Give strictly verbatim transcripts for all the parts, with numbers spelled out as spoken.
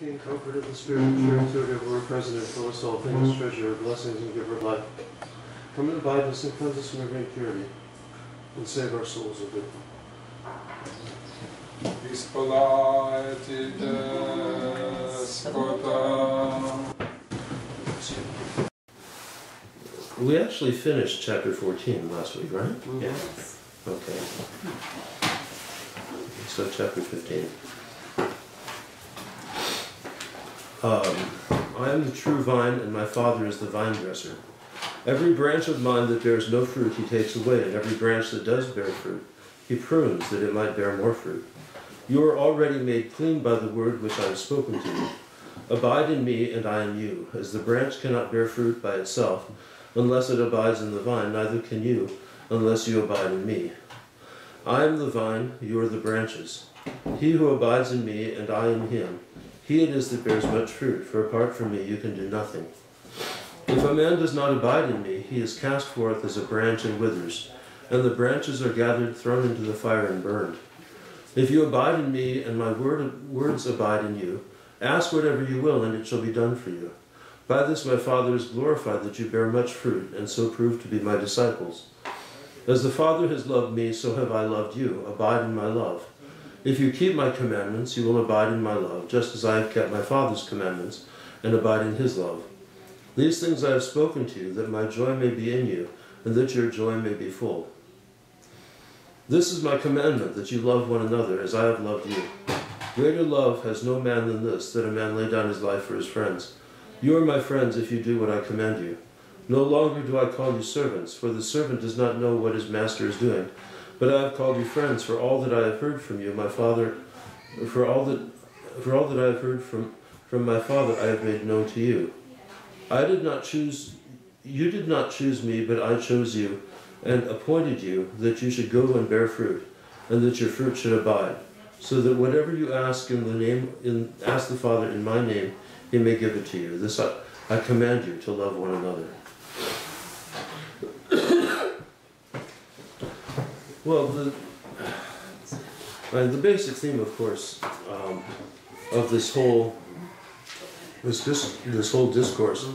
King, comfort of the Spirit, true intuitive word, president, full of soul, famous treasure, blessings, and giver of life. Come and abide us and cleanse us from every impurity, and save our souls with it. Исполнитесь, Господа. We actually finished chapter fourteen last week, right? Mm-hmm. Yeah. Okay. So chapter fifteen. Um, I am the true vine, and my Father is the vine dresser. Every branch of mine that bears no fruit he takes away, and every branch that does bear fruit he prunes, that it might bear more fruit. You are already made clean by the word which I have spoken to you. Abide in me, and I in you. As the branch cannot bear fruit by itself, unless it abides in the vine, neither can you, unless you abide in me. I am the vine, you are the branches. He who abides in me, and I in him, he it is that bears much fruit, for apart from me you can do nothing. If a man does not abide in me, he is cast forth as a branch and withers, and the branches are gathered, thrown into the fire, and burned. If you abide in me, and my word, words abide in you, ask whatever you will, and it shall be done for you. By this my Father is glorified, that you bear much fruit, and so prove to be my disciples. As the Father has loved me, so have I loved you. Abide in my love. If you keep my commandments, you will abide in my love, just as I have kept my Father's commandments, and abide in his love. These things I have spoken to you, that my joy may be in you, and that your joy may be full. This is my commandment, that you love one another, as I have loved you. Greater love has no man than this, that a man lay down his life for his friends. You are my friends if you do what I command you. No longer do I call you servants, for the servant does not know what his master is doing. But I have called you friends, for all that I have heard from you, my Father, for all that, for all that I have heard from, from my Father, I have made known to you. I did not choose, you did not choose me, but I chose you, and appointed you that you should go and bear fruit, and that your fruit should abide, so that whatever you ask in the name, in, ask the Father in my name, he may give it to you. This I, I command you, to love one another. Well, the, uh, the basic theme, of course, um, of this whole this dis this whole discourse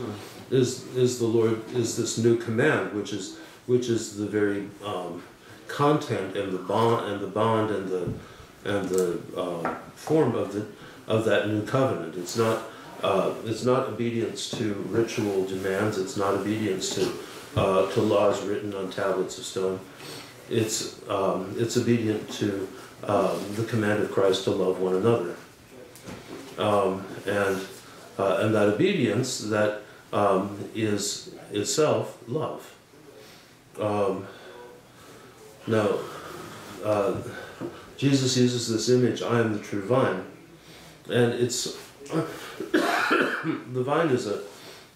is is the Lord is this new command, which is which is the very um, content and the bond and the bond and the and the uh, form of the of that new covenant. It's not uh, it's not obedience to ritual demands. It's not obedience to uh, to laws written on tablets of stone. It's, um, it's obedient to uh, the command of Christ to love one another. Um, and, uh, and that obedience, that um, is itself love. Um, now, uh, Jesus uses this image, I am the true vine. And it's, the vine is, a,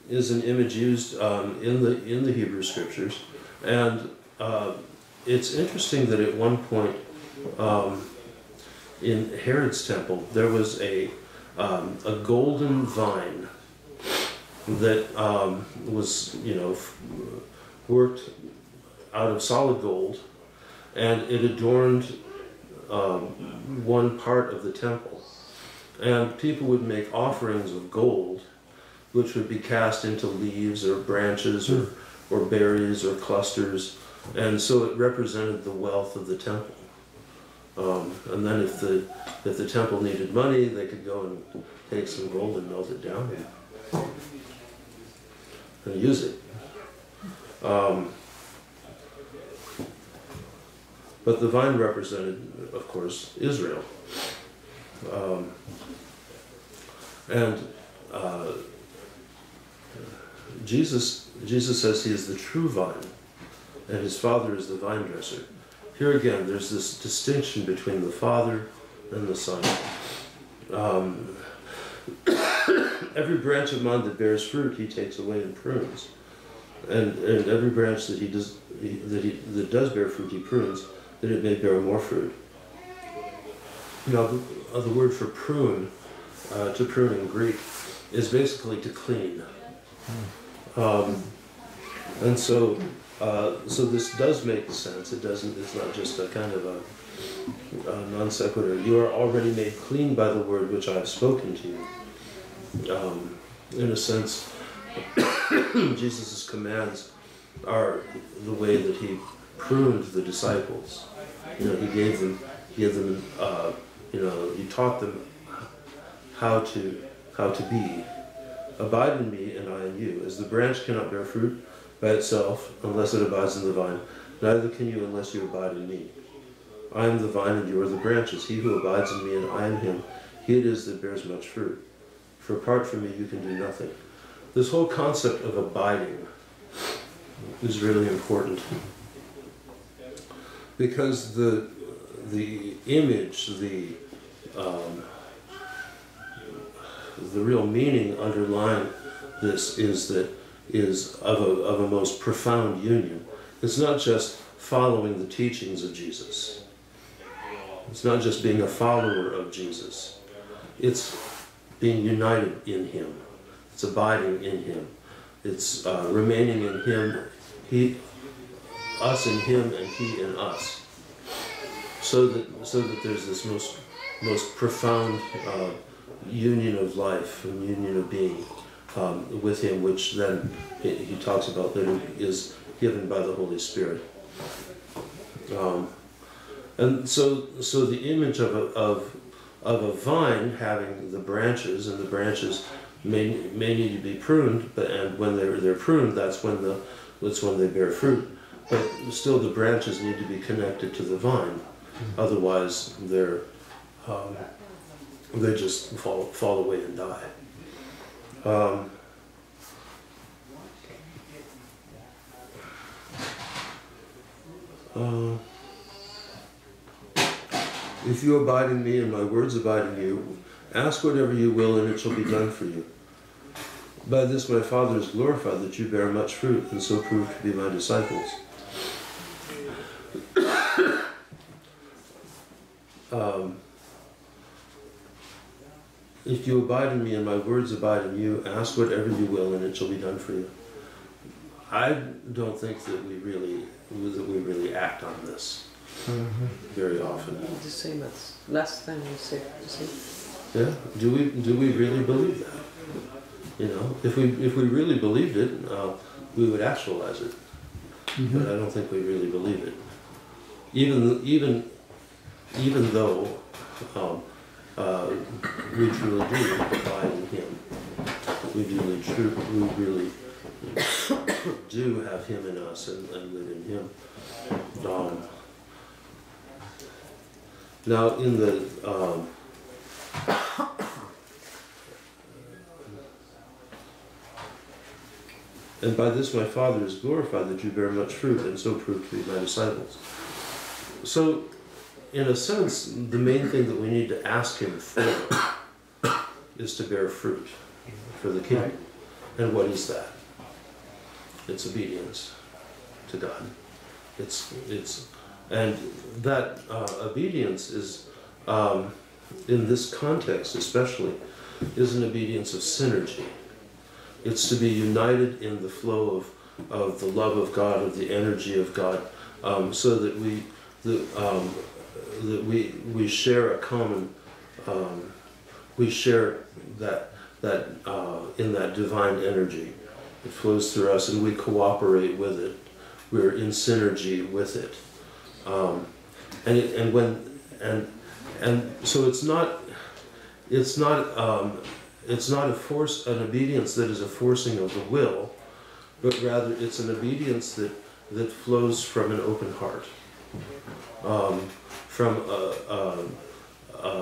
is an image used um, in, the, in the Hebrew scriptures. And uh, it's interesting that at one point um, in Herod's temple there was a um, a golden vine that um, was you know worked out of solid gold, and it adorned um, one part of the temple, and people would make offerings of gold, which would be cast into leaves or branches or or berries or clusters. And so it represented the wealth of the temple. Um, and then if the if the temple needed money, they could go and take some gold and melt it down yeah. and use it. Um, but the vine represented, of course, Israel. Um, and uh, Jesus Jesus says he is the true vine, and his Father is the vine dresser. Here again, there's this distinction between the Father and the Son. Um, every branch of mine that bears fruit, he takes away and prunes, and and every branch that he does he, that he that does bear fruit, he prunes, that it may bear more fruit. Now, the, uh, the word for prune, uh, to prune in Greek, is basically to clean, um, and so. Uh, so this does make sense. It doesn't. It's not just a kind of a, a non sequitur. You are already made clean by the word which I have spoken to you. um, in a sense, Jesus' commands are the way that he pruned the disciples. You know, he gave them, he gave them, uh, you know, he taught them how to how to be. Abide in me, and I in you. As the branch cannot bear fruit by itself unless it abides in the vine, neither can you unless you abide in me. I am the vine, and you are the branches. He who abides in me, and I in him, he it is that bears much fruit. For apart from me, you can do nothing. This whole concept of abiding is really important, because the the image, the um, the real meaning underlying this is that is of a of a most profound union. It's not just following the teachings of Jesus. It's not just being a follower of Jesus. It's being united in him. It's abiding in him. It's uh, remaining in him. He, us in him, and he in us. So that so that there's this most most profound Uh, union of life and union of being um, with him, which then he, he talks about that is given by the Holy Spirit. Um, and so so the image of a, of, of a vine having the branches, and the branches may, may need to be pruned, but and when they're, they're pruned, that's when, the, that's when they bear fruit. But still the branches need to be connected to the vine. Mm-hmm. Otherwise they're Um, they just fall, fall away and die. Um, uh, if you abide in me and my words abide in you, ask whatever you will and it shall be done for you. By this my Father is glorified, that you bear much fruit and so prove to be my disciples. um, If you abide in me and my words abide in you, ask whatever you will and it shall be done for you. I don't think that we really that we really act on this mm-hmm. very often. It's the same as last time you said. Yeah. Do we do we really believe that? You know, if we if we really believed it, uh, we would actualize it. Mm-hmm. But I don't think we really believe it. Even even even though. Um, Uh, we truly do abide in him. We really, true, we really do have him in us and, and live in him. Um, now, in the um, and by this my Father is glorified, that you bear much fruit and so prove to be my disciples. So, in a sense, the main thing that we need to ask him for is to bear fruit for the kingdom. Right. And what is that? It's obedience to God. It's it's and that uh, obedience is um, in this context especially is an obedience of synergy. It's to be united in the flow of of the love of God, of the energy of God, um, so that we the um, that we we share a common um, we share that that uh, in that divine energy. It flows through us and we cooperate with it. We're in synergy with it, um, and it, and when and and so it's not it's not um, it's not a force an obedience that is a forcing of the will, but rather it's an obedience that that flows from an open heart. Um, from a, a,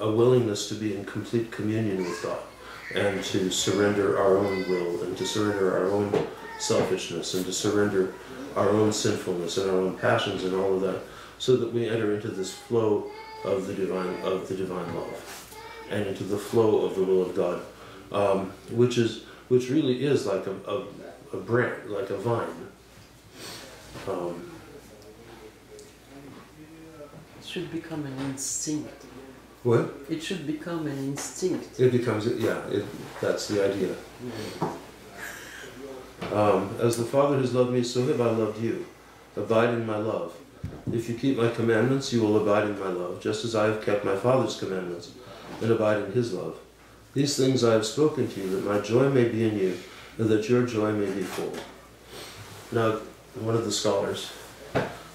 a willingness to be in complete communion with God, and to surrender our own will, and to surrender our own selfishness, and to surrender our own sinfulness and our own passions and all of that, so that we enter into this flow of the divine of the divine love, and into the flow of the will of God, um, which is which really is like a a, a branch, like a vine. Um, Should become an instinct. What? It should become an instinct. It becomes, yeah, it, that's the idea. Mm-hmm. Um, as the Father has loved me, so have I loved you. Abide in my love. If you keep my commandments, you will abide in my love, just as I have kept my Father's commandments and abide in his love. These things I have spoken to you, that my joy may be in you, and that your joy may be full. Now, one of the scholars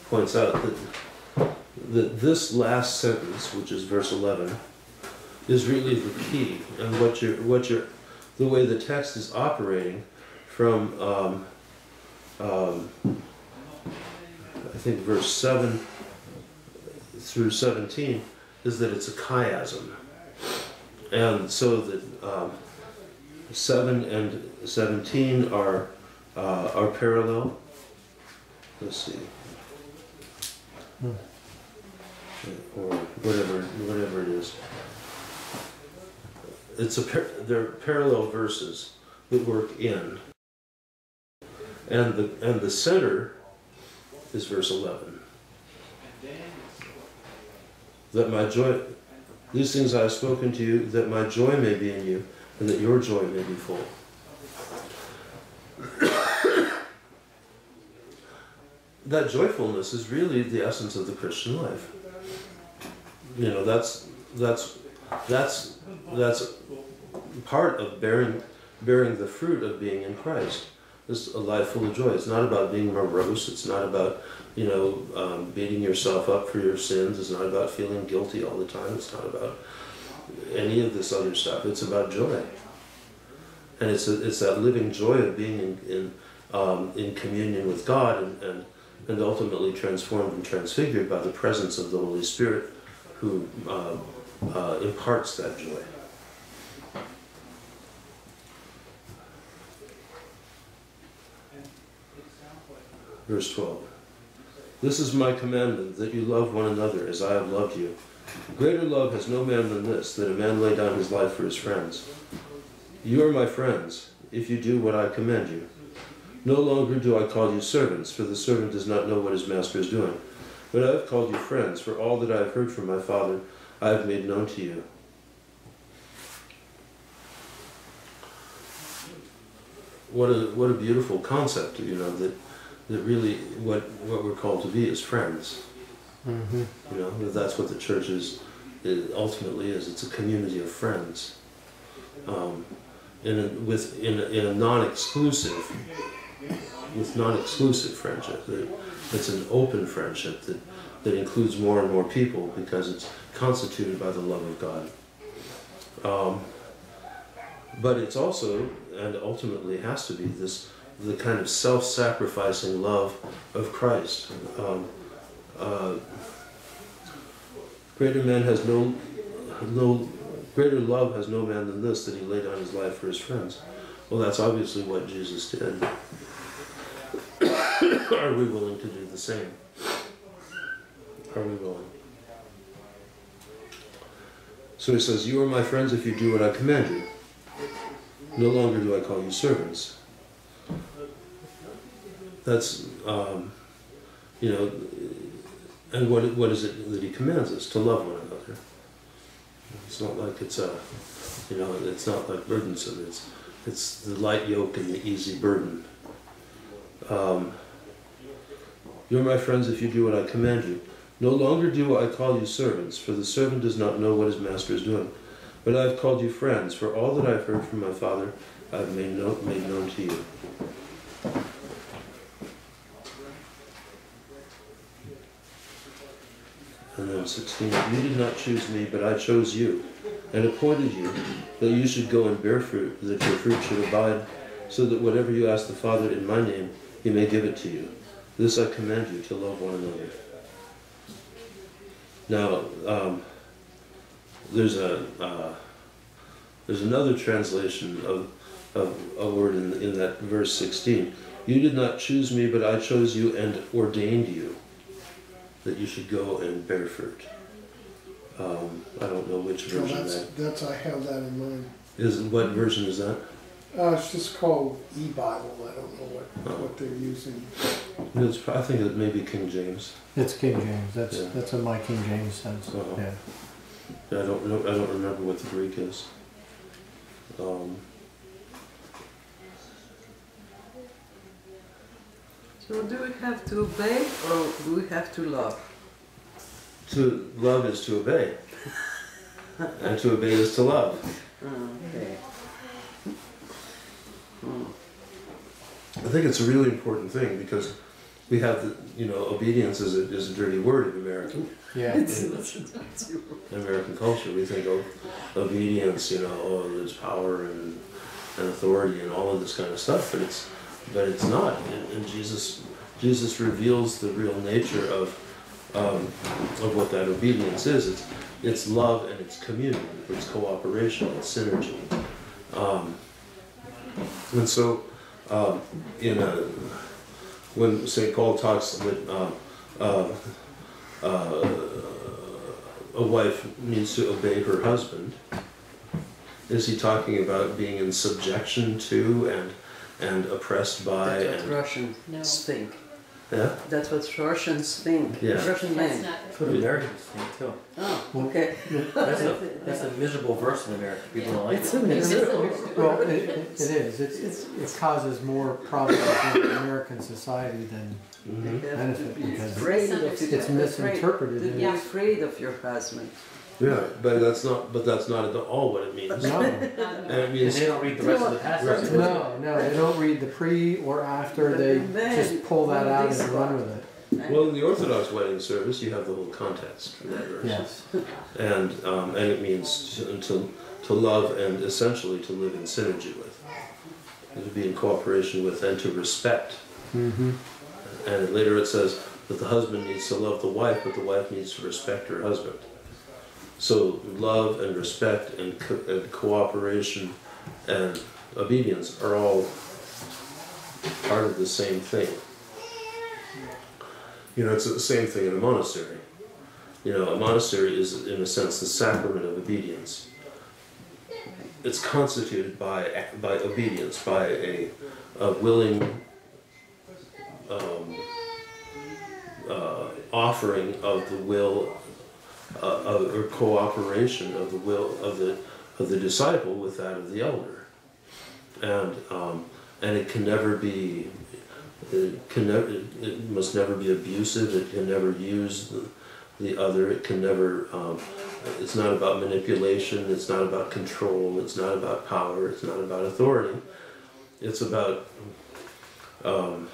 points out that, that this last sentence, which is verse eleven, is really the key, and what you're, what you're, the way the text is operating from, um, um, I think, verse seven through seventeen, is that it's a chiasm. And so that um, seven and seventeen are uh, are parallel. Let's see, hmm. or whatever whatever it is. It's a par they're parallel verses that work in, and the and the center is verse eleven. That my joy. These things I have spoken to you, that my joy may be in you, and that your joy may be full. That joyfulness is really the essence of the Christian life. You know, that's that's that's that's part of bearing bearing the fruit of being in Christ. It's a life full of joy. It's not about being morose. It's not about, you know, um, beating yourself up for your sins. It's not about feeling guilty all the time. It's not about any of this other stuff. It's about joy. And it's a, it's that living joy of being in in, um, in communion with God, and, and, and ultimately transformed and transfigured by the presence of the Holy Spirit, who uh, uh, imparts that joy. Verse twelve. This is my commandment, that you love one another as I have loved you. Greater love has no man than this, that a man lay down his life for his friends. You are my friends, if you do what I command you. No longer do I call you servants, for the servant does not know what his master is doing. But I have called you friends, for all that I have heard from my Father, I have made known to you. What a, what a beautiful concept, you know, that that really what, what we're called to be is friends. Mm-hmm. You know, that's what the church is, it ultimately is. It's a community of friends, um, in a, with, in a, in a non-exclusive, with non-exclusive friendship. It's an open friendship that, that includes more and more people, because it's constituted by the love of God. Um, but it's also, and ultimately has to be, this the kind of self-sacrificing love of Christ. Um, uh, greater man has no, no, greater love has no man than this, that he laid down his life for his friends. Well, that's obviously what Jesus did. Are we willing to do the same? Are we willing? So he says, you are my friends if you do what I command you. No longer do I call you servants. That's, um, you know, and what what is it that he commands us? To love one another. It's not like it's a, you know, it's not like burdensome. It's it's the light yoke and the easy burden. Um, You're my friends if you do what I command you. No longer do I call you servants, for the servant does not know what his master is doing. But I have called you friends, for all that I have heard from my Father, I have made known, made known to you. And then sixteen, you did not choose me, but I chose you, and appointed you, that you should go and bear fruit, that your fruit should abide, so that whatever you ask the Father in my name, he may give it to you. This I command you, to love one another. Now, um, there's a uh, there's another translation of of a word in in that verse sixteen. You did not choose me, but I chose you and ordained you, that you should go and bear fruit. Um, I don't know which version well, that's, that. That's I have that in mind. Is what version is that? Uh, it's just called e-Bible. I don't know what oh. what they're using. It's, I think it may be King James. It's King James. That's yeah. that's what my King James says. Uh-huh. Yeah. yeah. I don't know. I don't remember what the Greek is. Um, So do we have to obey, or do we have to love? To love is to obey, and to obey is to love. Mm. think it's a really important thing, because we have, the, you know, obedience is a, is a dirty word in American. Yeah, it's, it's, it's, in American culture, we think of obedience, you know, oh, there's power and, and authority and all of this kind of stuff, but it's but it's not. And, and Jesus Jesus reveals the real nature of um, of what that obedience is. It's it's love and it's communion, it's cooperation, it's synergy, um, and so um, in a. When Saint Paul talks that uh, uh, uh, a wife needs to obey her husband, is he talking about being in subjection to and and oppressed by? That's what Russians no. think. Yeah. That's what Russians think. Yeah. Russian men. That's what Americans think too. Oh, okay. That's a that's a miserable verse in America. People yeah. don't like it's it. A miserable. Miserable. Well, it, it, it is. It's, it's, it causes more problems in American society than mm-hmm. benefit because it's, it's, it's misinterpreted. Afraid. You're afraid of your husband. Yeah, but that's not. But that's not at all what it means. No, and it means and they don't read the rest of the passage. No, no, they don't read the pre or after. They just pull that out and run with it. Well, in the Orthodox wedding service, you have the whole context for that verse. Yes, and um, and it means to, to to love and essentially to live in synergy with, and to be in cooperation with, and to respect. Mm-hmm. And later it says that the husband needs to love the wife, but the wife needs to respect her husband. So love and respect and, co and cooperation and obedience are all part of the same thing. You know, it's the same thing in a monastery. You know, a monastery is, in a sense, the sacrament of obedience. It's constituted by by obedience, by a, a willing um, uh, offering of the will. Uh, or cooperation of the will of the of the disciple with that of the elder, and um, and it can never be, it can never, it must never be abusive. It can never use the, the other. It can never. Um, it's not about manipulation. It's not about control. It's not about power. It's not about authority. It's about um,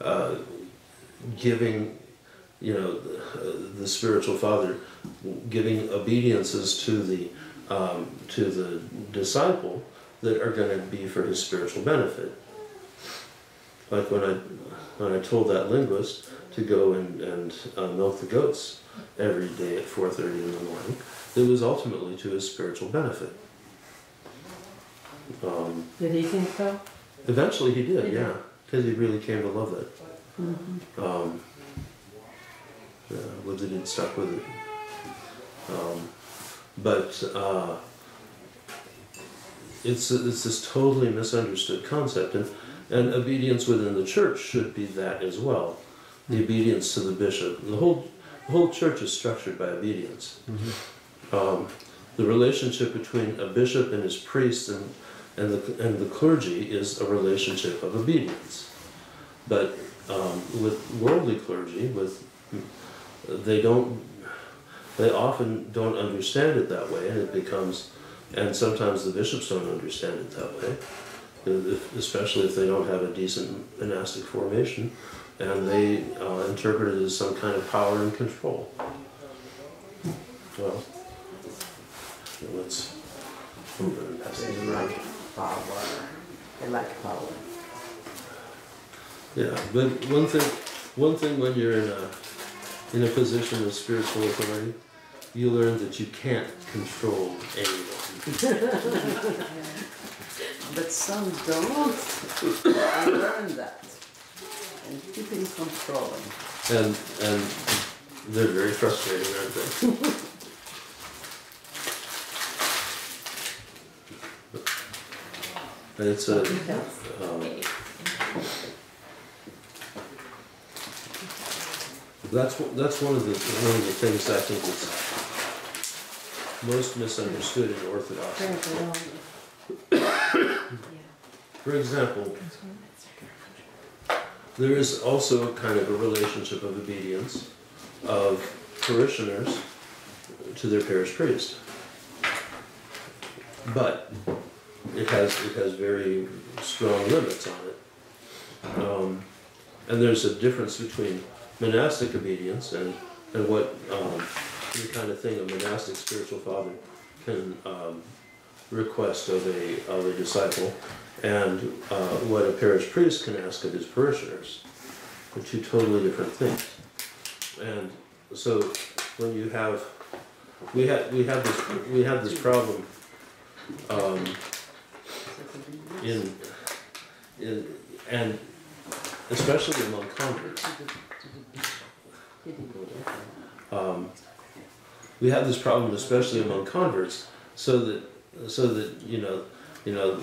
uh, giving. You know, the, the spiritual father giving obediences to the um, to the disciple that are going to be for his spiritual benefit. Like when I when I told that linguist to go and and uh, milk the goats every day at four thirty in the morning, it was ultimately to his spiritual benefit. Um, did he think so? Eventually, he did. Yeah, because he really came to love it. Mm-hmm. um, Uh, lived it and stuck with it, um, but uh, it's it's this totally misunderstood concept, and and obedience within the church should be that as well. The mm-hmm. obedience to the bishop, the whole the whole church is structured by obedience. Mm-hmm. um, the relationship between a bishop and his priest and and the and the clergy is a relationship of obedience, but um, with worldly clergy with They don't. They often don't understand it that way, and it becomes. And sometimes the bishops don't understand it that way, if, especially if they don't have a decent monastic formation, and they uh, interpret it as some kind of power and control. Well, let's move on. They like power. They like power. Yeah, but one thing. One thing when you're in a in a position of spiritual authority, you learn that you can't control anyone. But some don't. I learned that. And keeping controlling. And and they're very frustrating, aren't they? But it's a um, That's that's one of the one of the things I think is most misunderstood in Orthodoxy. For example, there is also kind of a relationship of obedience of parishioners to their parish priest, but it has it has very strong limits on it. Um, and there's a difference between monastic obedience and, and what um, the kind of thing a monastic spiritual father can um, request of a, of a disciple, and uh, what a parish priest can ask of his parishioners. They're two totally different things. And so when you have, we have, we have this, we have this problem um, in, in, and especially among converts. Um, we have this problem especially among converts, so that, so that, you know, you know,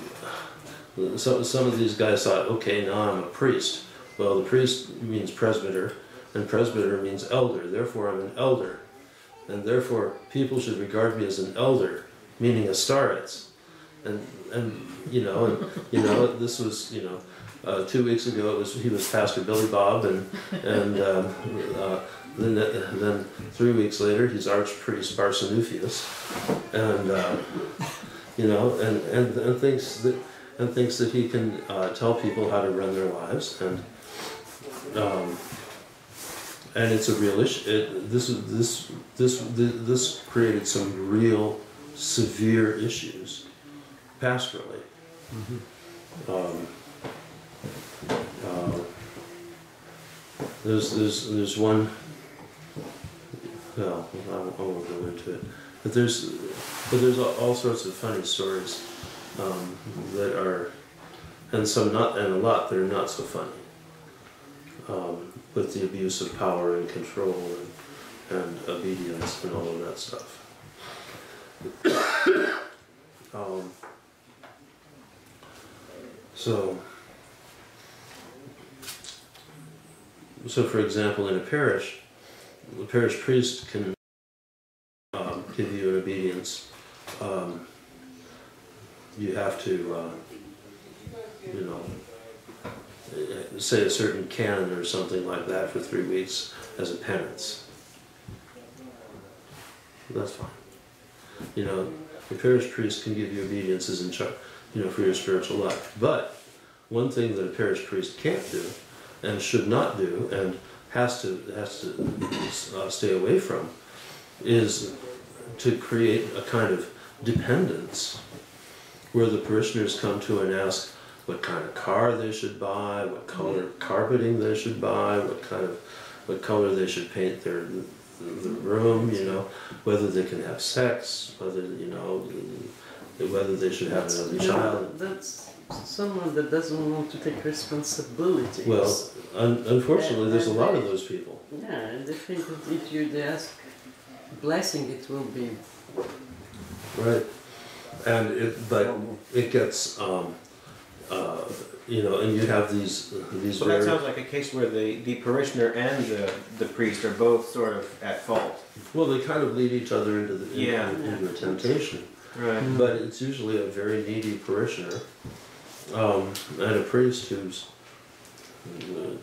so, some of these guys thought, okay, now I'm a priest. Well, the priest means presbyter, and presbyter means elder, therefore I'm an elder. And therefore, people should regard me as an elder, meaning a starets. And, and you know, and, you know, this was, you know, uh, two weeks ago, it was, he was Pastor Billy Bob, and, and uh, uh, then, then three weeks later, he's Archpriest Barsanufius. And, uh, you know, and, and, and, thinks that, and thinks that he can uh, tell people how to run their lives. And, um, and it's a real issue. It, this, this, this, this created some real severe issues pastorally. Mm-hmm. um, uh, there's, there's, there's one, well, I won't, I won't go into it, but there's, but there's all sorts of funny stories um, that are, and some not, and a lot that are not so funny. Um, with the abuse of power and control and, and obedience and all of that stuff. um, so, so for example, in a parish, the parish priest can um, give you an obedience. Um, you have to, uh, you know, say a certain canon or something like that for three weeks as a penance. That's fine. You know, the parish priest can give you obediences in charge, you know, for your spiritual life. But one thing that a parish priest can't do, and should not do, and has to has to uh, stay away from, is to create a kind of dependence where the parishioners come to and ask what kind of car they should buy, what color carpeting they should buy, what kind of, what color they should paint their the, the room, you know, whether they can have sex, whether, you know, whether they should have that's, another child. That's someone that doesn't want to take responsibility. Well, un unfortunately, yeah, there's a lot they, of those people. Yeah, and they think that if you ask blessing, it will be right, and it but it gets. Um, Uh, you know, and you have these uh, these. Well, that sounds like a case where the, the parishioner and the, the priest are both sort of at fault. Well, they kind of lead each other into the into, yeah. into a temptation, right? But it's usually a very needy parishioner um, and a priest who's uh,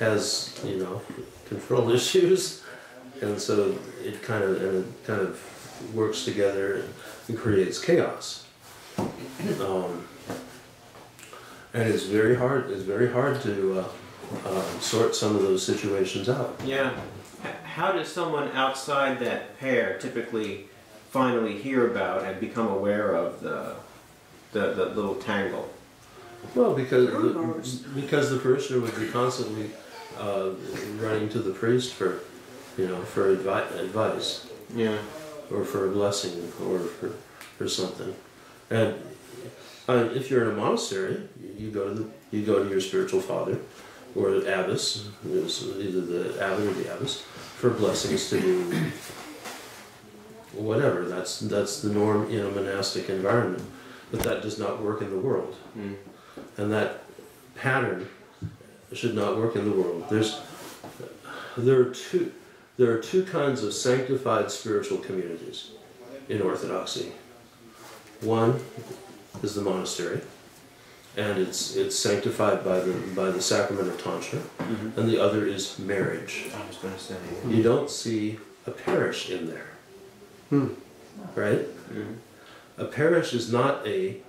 has you know control issues, and so it kind of and it kind of works together and creates chaos. Um, And it's very hard. It's very hard to uh, uh, sort some of those situations out. Yeah. How does someone outside that pair typically finally hear about and become aware of the the, the little tangle? Well, because the, because the parishioner would be constantly uh, running to the priest for you know for advi advice. Yeah. Or for a blessing, or for for something, and. Uh, if you're in a monastery, you go to the, you go to your spiritual father, or the abbess, either the abbot or the abbess, for blessings to do whatever. That's that's the norm in a monastic environment, but that does not work in the world, mm. and that pattern should not work in the world. There's there are two there are two kinds of sanctified spiritual communities in Orthodoxy. One is the monastery, and it's it's sanctified by the by the sacrament of tonsure, mm-hmm. and the other is marriage. I was going to say yeah. you don't see a parish in there, hmm. right? Mm-hmm. A parish is not a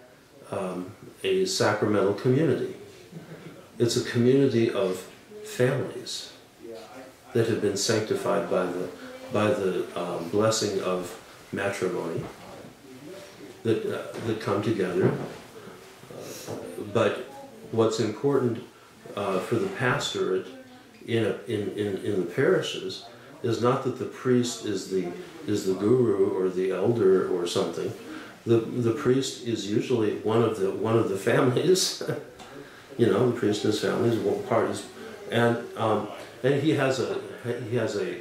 um, a sacramental community. It's a community of families that have been sanctified by the, by the um, blessing of matrimony that, uh, that come together. Uh, but what's important uh, for the pastorate in, a, in, in, in the parishes is not that the priest is the, is the guru or the elder or something. The, the priest is usually one of the, one of the families. You know, the priest and his family is one part. And, um, and he has a, he has a,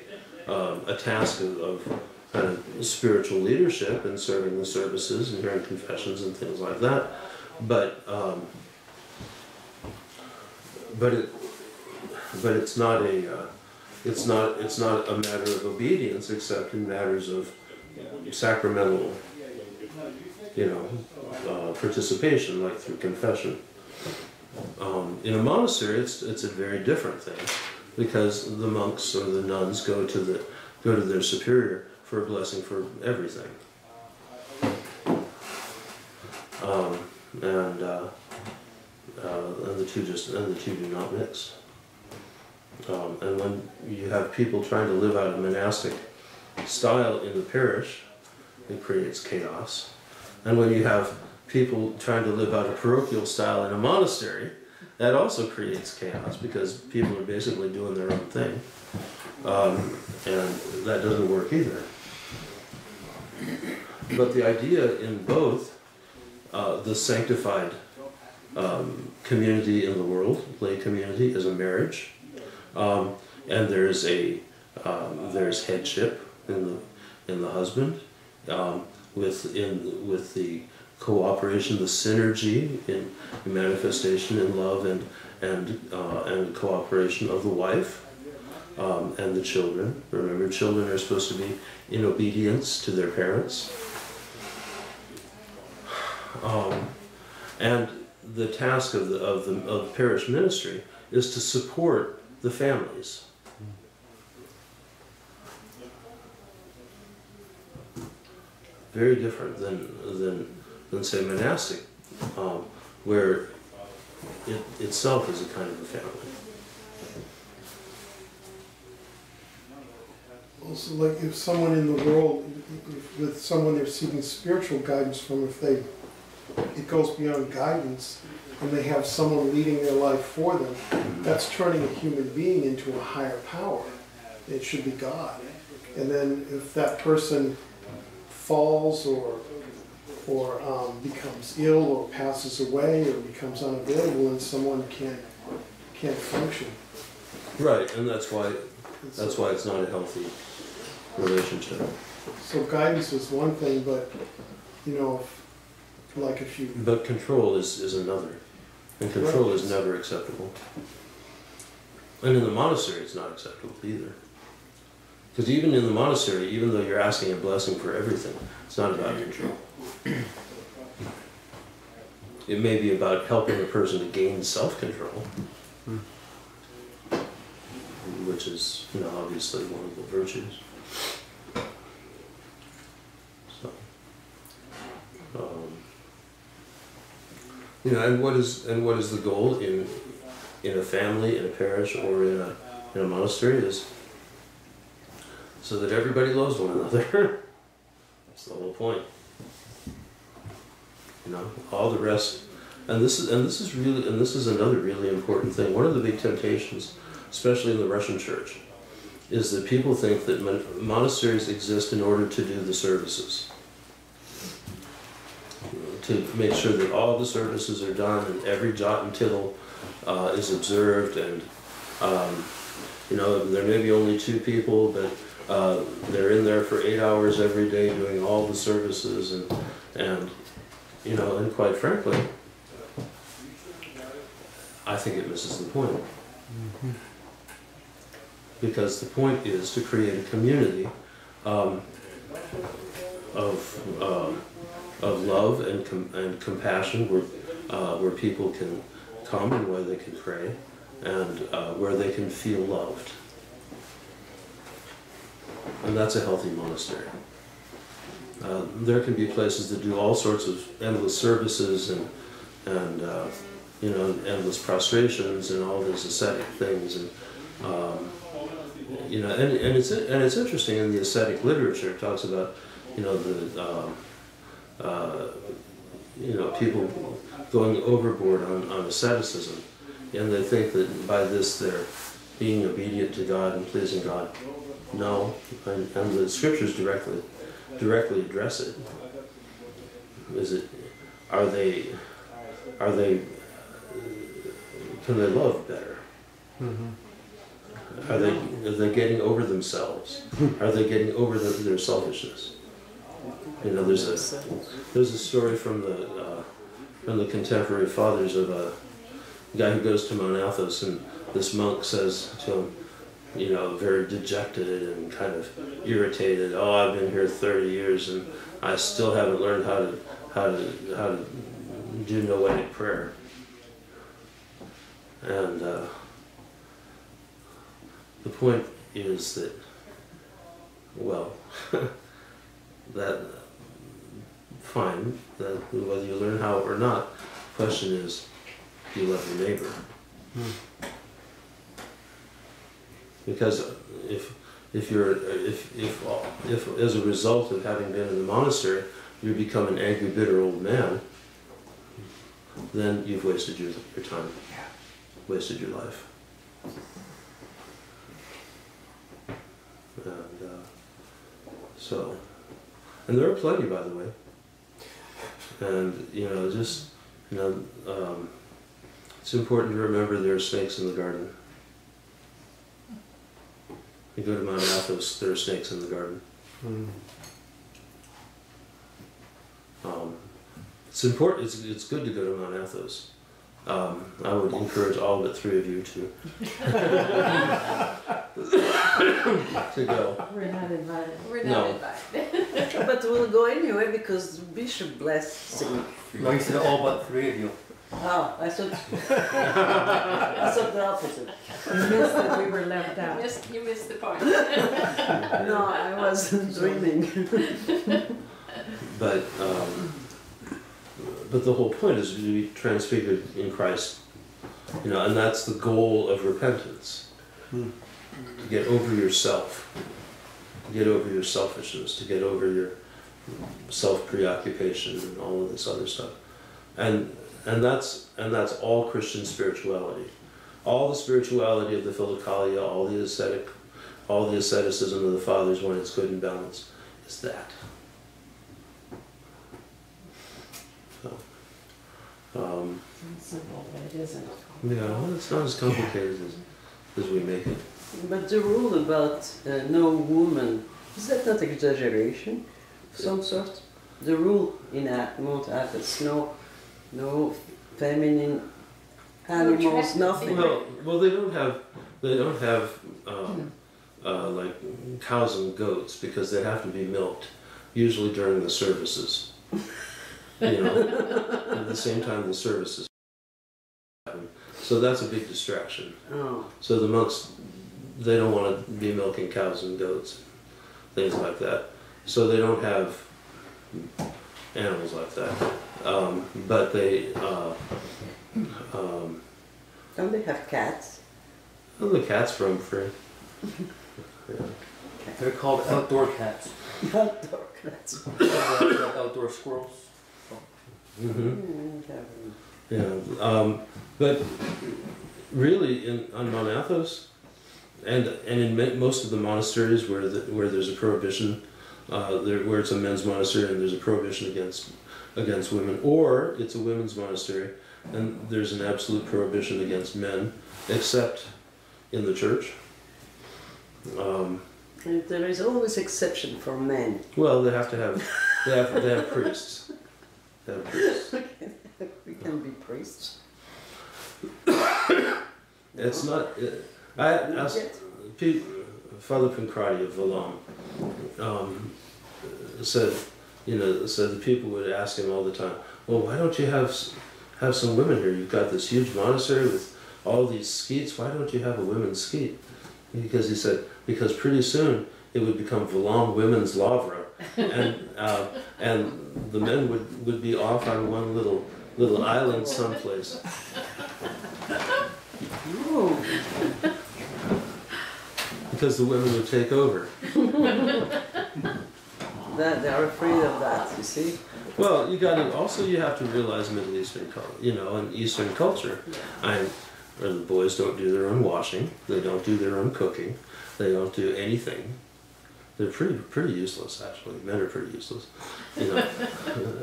um, a task of, of kind of spiritual leadership and serving the services and hearing confessions and things like that. But, um, but it, but it's not a, uh, it's not, it's not a matter of obedience except in matters of sacramental, you know, uh, participation, like through confession. Um, in a monastery, it's it's a very different thing, because the monks or the nuns go to the go to their superior for a blessing for everything, um, and uh, uh, and the two just and the two do not mix. Um, and when you have people trying to live out a monastic style in the parish, it creates chaos. And when you have people trying to live out a parochial style in a monastery, that also creates chaos, because people are basically doing their own thing. Um, and that doesn't work either. But the idea in both, uh, the sanctified um, community in the world, lay community, is a marriage. Um, and there's a um, there's headship in the in the husband, um, with in with the cooperation, the synergy in manifestation in love and and uh, and cooperation of the wife, um, and the children. Remember, children are supposed to be in obedience to their parents, um, and the task of the of the of parish ministry is to support the families. Very different than, than, than say, monastic, um, where it itself is a kind of a family. Also, like if someone in the world, if with someone they're seeking spiritual guidance from, if they, it goes beyond guidance, and they have someone leading their life for them, that's turning a human being into a higher power. It should be God. And then if that person falls or, or um, becomes ill or passes away or becomes unavailable, and someone can't, can't function. Right, and that's why, that's why it's not a healthy relationship. So guidance is one thing, but, you know, like if you... But control is, is another. And control is never acceptable. And in the monastery, it's not acceptable either. Because even in the monastery, even though you're asking a blessing for everything, it's not about control. It may be about helping a person to gain self-control, which is, you know, obviously one of the virtues. So... Um, You know, and what is and what is the goal in in a family, in a parish, or in a in a monastery is so that everybody loves one another. That's the whole point. You know, all the rest, and this is and this is really and this is another really important thing. One of the big temptations, especially in the Russian Church, is that people think that mon monasteries exist in order to do the services, to make sure that all the services are done and every jot and tittle uh, is observed, and um, you know, there may be only two people, but uh, they're in there for eight hours every day doing all the services, and and you know, and quite frankly, I think it misses the point. Mm-hmm. Because the point is to create a community um, of uh, of love and, com and compassion, where, uh, where people can come and where they can pray, and uh, where they can feel loved. And that's a healthy monastery. Uh, there can be places that do all sorts of endless services and, and uh, you know, endless prostrations and all those ascetic things, and um, you know, and, and it's and it's interesting in the ascetic literature. It talks about, you know, the um, uh, you know, people going overboard on, on asceticism, and they think that by this they're being obedient to God and pleasing God. No, and, and the scriptures directly directly address it. Is it? Are they? Are they? Can they love better? Mm-hmm. Are they? Are they getting over themselves? Are they getting over the, their selfishness? You know, there's a there's a story from the uh, from the contemporary fathers of a guy who goes to Mount Athos, and this monk says to him, you know, very dejected and kind of irritated, "Oh, I've been here thirty years and I still haven't learned how to how to how to do noetic prayer." And uh, the point is that, well, that fine, that whether you learn how or not, the question is, do you love your neighbor? Hmm. Because if if you're if if if as a result of having been in the monastery, you become an angry, bitter old man, then you've wasted your your time, wasted your life. And uh, so, and there are plenty, by the way. And you know, just you know, um, it's important to remember there are snakes in the garden. You go to Mount Athos, there are snakes in the garden. Mm. Um, it's important. It's, it's good to go to Mount Athos. Um, I would encourage all but three of you to to go. We're not invited. We're not no. invited. But we'll go anyway because Bishop blessed. No, he said all but three of you. Oh, I thought, I thought the opposite. You missed that we were left out. You missed, you missed the part. No, I wasn't dreaming. But, um, but the whole point is to be transfigured in Christ, you know, and that's the goal of repentance. Hmm. To get over yourself, to get over your selfishness, to get over your self-preoccupation and all of this other stuff. And And that's and that's all Christian spirituality, all the spirituality of the Philokalia, all the ascetic, all the asceticism of the Fathers when it's good and balanced, is that. So, um, it's simple, but it isn't. Yeah, well, it's not as complicated as as we make it. But the rule about uh, no woman, is that not exaggeration, of some sort? The rule in Mount Athos, no. No feminine animals, nothing. Well, well, they don't have, they don't have um, uh, like cows and goats because they have to be milked, usually during the services. You know, at the same time the services happen, so that's a big distraction. Oh. So the monks, they don't want to be milking cows and goats, things like that. So they don't have animals like that. Um, but they uh, um, don't they have cats? Well, the cats roam free. Yeah. They're called outdoor cats. Outdoor cats. Outdoor squirrels. Mm-hmm. Yeah, um, but really, in, on Mount Athos, and and in most of the monasteries where the, where there's a prohibition, uh, there, where it's a men's monastery and there's a prohibition against. against women, or it's a women's monastery and there's an absolute prohibition against men, except in the church. Um, and there is always exception for men. Well, they have to have, they have, they have priests. They have priests. We can be priests. It's not, it, I asked Pete, Father Pancrati of Vallam, um, said, you know, so the people would ask him all the time, "Well, why don't you have have some women here? You've got this huge monastery with all these skeets. Why don't you have a women's skeet?" Because he said, because pretty soon it would become Vallam Women's Lavra, and uh, and the men would would be off on one little little island someplace. Because the women would take over. That, they are afraid of that, you see. Well, you got to also you have to realize Middle Eastern, you know, and Eastern culture. I'm, where the boys don't do their own washing, they don't do their own cooking, they don't do anything. They're pretty pretty useless actually. Men are pretty useless, you know.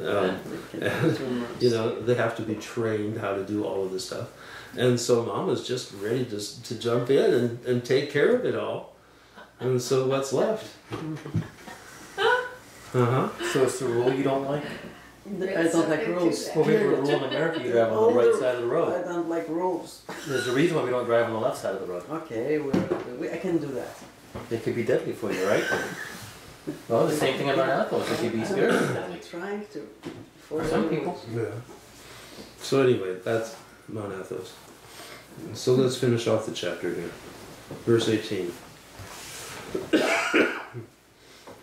um, and, you know, they have to be trained how to do all of this stuff, and so Mama's just ready to to jump in and and take care of it all, and so what's left? Uh-huh. So it's the rule you don't like? I don't like rules. Well, we have a rule in America, you drive on the right side of the road. I don't like rules. There's a reason why we don't drive on the left side of the road. Okay, we're, we, I can do that. It could be deadly for you, right? Well, the same thing about alcohol. It could be scary. I'm trying to. For some people. Yeah. So anyway, that's monathos. So let's finish off the chapter here. Verse eighteen.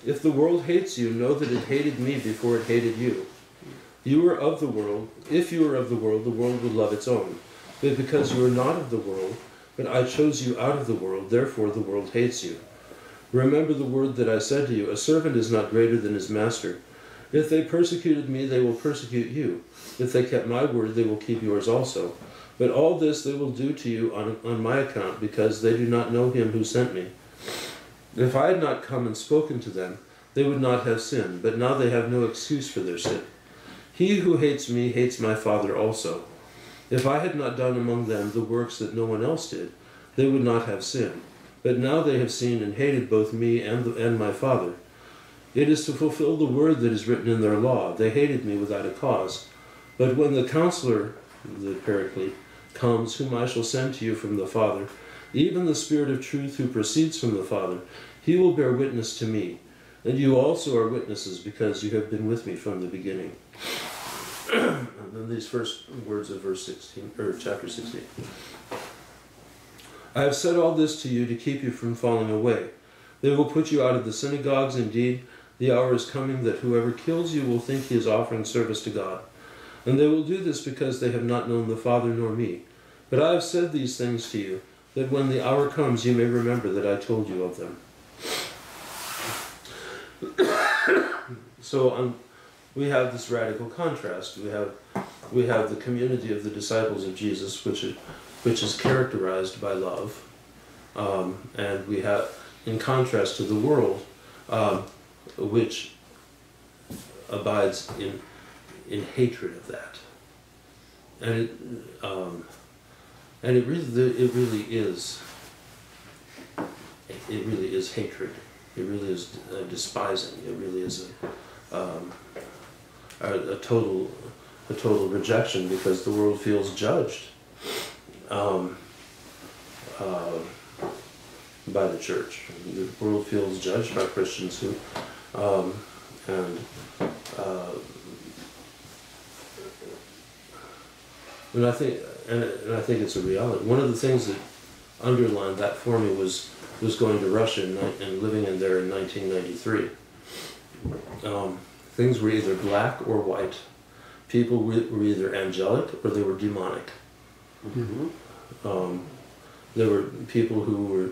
If the world hates you, know that it hated me before it hated you. You were of the world. If you were of the world, the world would love its own. But because you are not of the world, but I chose you out of the world, therefore the world hates you. Remember the word that I said to you, a servant is not greater than his master. If they persecuted me, they will persecute you. If they kept my word, they will keep yours also. But all this they will do to you on, on my account, because they do not know him who sent me. If I had not come and spoken to them, they would not have sinned, but now they have no excuse for their sin. He who hates me hates my Father also. If I had not done among them the works that no one else did, they would not have sinned. But now they have seen and hated both me and, the, and my Father. It is to fulfill the word that is written in their law. They hated me without a cause. But when the Counselor, the Paraclete, comes, whom I shall send to you from the Father, even the Spirit of truth who proceeds from the Father, he will bear witness to me. And you also are witnesses because you have been with me from the beginning. And then these first words of verse sixteen, or chapter sixteen. I have said all this to you to keep you from falling away. They will put you out of the synagogues. Indeed, the hour is coming that whoever kills you will think he is offering service to God. And they will do this because they have not known the Father nor me. But I have said these things to you, that when the hour comes, you may remember that I told you of them. So um, we have this radical contrast. We have we have the community of the disciples of Jesus, which is which is characterized by love, um, and we have, in contrast to the world, um, which abides in in hatred of that, and. It, um, And it really, it really is. It really is hatred. It really is uh, despising. It really is a, um, a, a total, a total rejection because the world feels judged um, uh, by the church. The world feels judged by Christians who, um, and. Uh, And I think, and I think it's a reality. One of the things that underlined that for me was was going to Russia and, and living in there in nineteen ninety-three. Um, things were either black or white. People were, were either angelic or they were demonic. Mm-hmm. um, there were people who were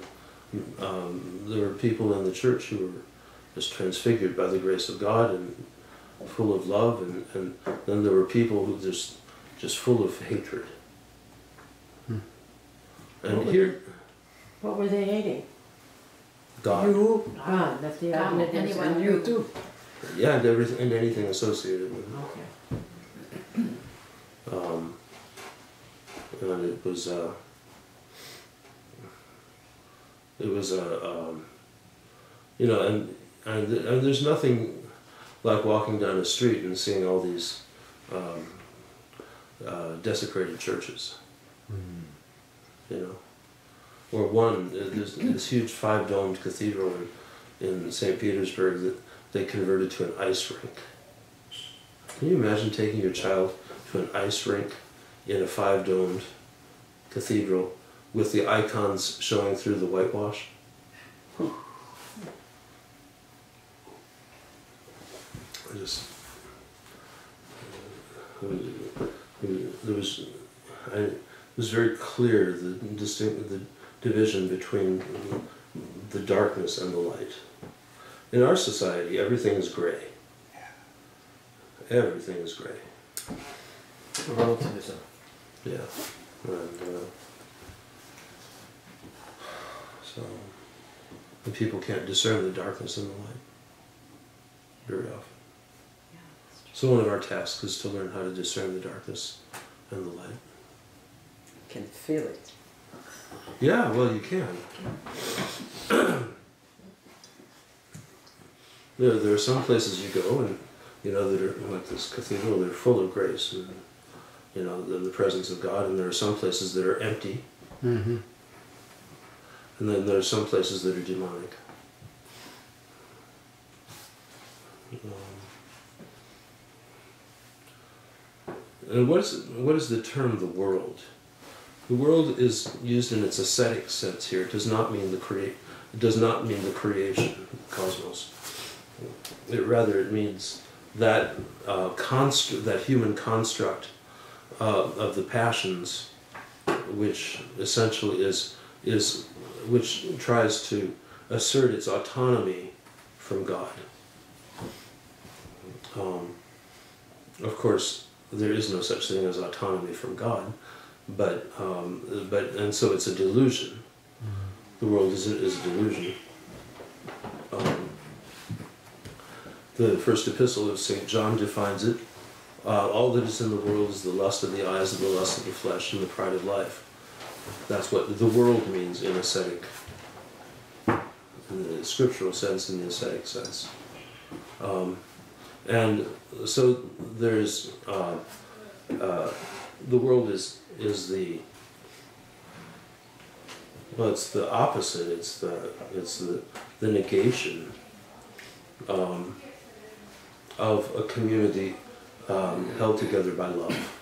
um, there were people in the church who were just transfigured by the grace of God and full of love, and, and then there were people who just just full of hatred. Hmm. And what here... What were they hating? God. You, God, that's the God, God. Anyone, and you too. Yeah, and, everything, and anything associated with it. Okay. Um, and it was... Uh, it was a... Uh, um, you know, and, and, and there's nothing like walking down the street and seeing all these... Um, Uh, desecrated churches, mm-hmm. you know, or one, there's this huge five-domed cathedral in, in Saint Petersburg that they converted to an ice rink. Can you imagine taking your child to an ice rink in a five-domed cathedral with the icons showing through the whitewash? I just... I mean, there was I, it was very clear the distinct the division between the darkness and the light. In our society, everything is gray. Everything is gray. Relativism. Yeah. And, uh, so, and people can't discern the darkness and the light very often. Yeah, so one of our tasks is to learn how to discern the darkness and the light. You can feel it. Yeah, well, you can. there, there are some places you go and, you know, that are like this cathedral, they're full of grace and, you know, the, the presence of God, and there are some places that are empty. Mm-hmm. And then there are some places that are demonic. Um, and what is, what is the term the world? The world is used in its ascetic sense here. It does not mean the create. It does not mean the creation, cosmos. It rather it means that uh, const that human construct uh, of the passions, which essentially is is which tries to assert its autonomy from God. Um, of course, there is no such thing as autonomy from God. But um, but and so it's a delusion. The world is a, is a delusion. Um, the first epistle of Saint John defines it: uh, all that is in the world is the lust of the eyes, and the lust of the flesh, and the pride of life. That's what the world means in ascetic, in the scriptural sense, in the ascetic sense. Um, and so there's uh, uh, the world is. Is the well? It's the opposite. It's the it's the the negation um, of a community um, held together by love.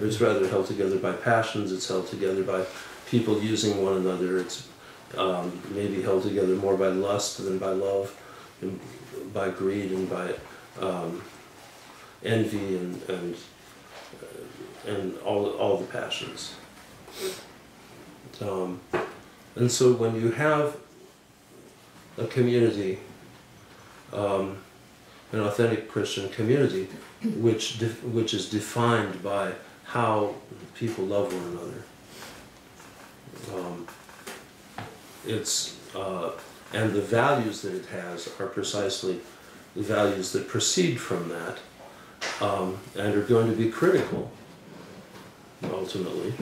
It's rather held together by passions. It's held together by people using one another. It's um, maybe held together more by lust than by love, and by greed and by um, envy and and. and all, all the passions. Um, and so when you have a community, um, an authentic Christian community, which, which is defined by how people love one another, um, it's, uh, and the values that it has are precisely the values that proceed from that um, and are going to be critical ultimately,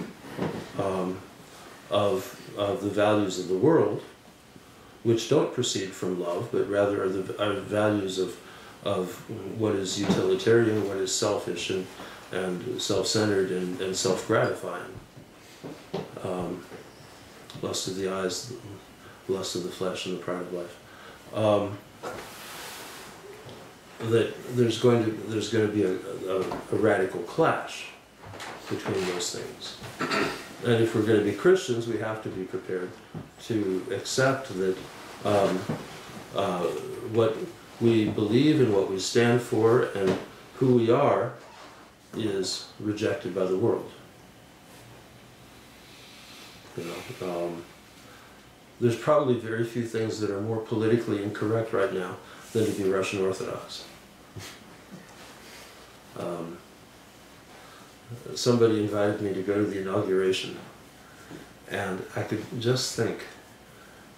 um, of, of the values of the world, which don't proceed from love, but rather are the are values of, of what is utilitarian, what is selfish and, and self-centered and, and self-gratifying. Um, lust of the eyes, lust of the flesh, and the pride of life. Um, that there's going to, there's going to be a, a, a radical clash between those things. And if we're going to be Christians, we have to be prepared to accept that um, uh, what we believe and what we stand for and who we are is rejected by the world. You know, um, there's probably very few things that are more politically incorrect right now than to be Russian Orthodox. Um, Somebody invited me to go to the inauguration, and I could just think,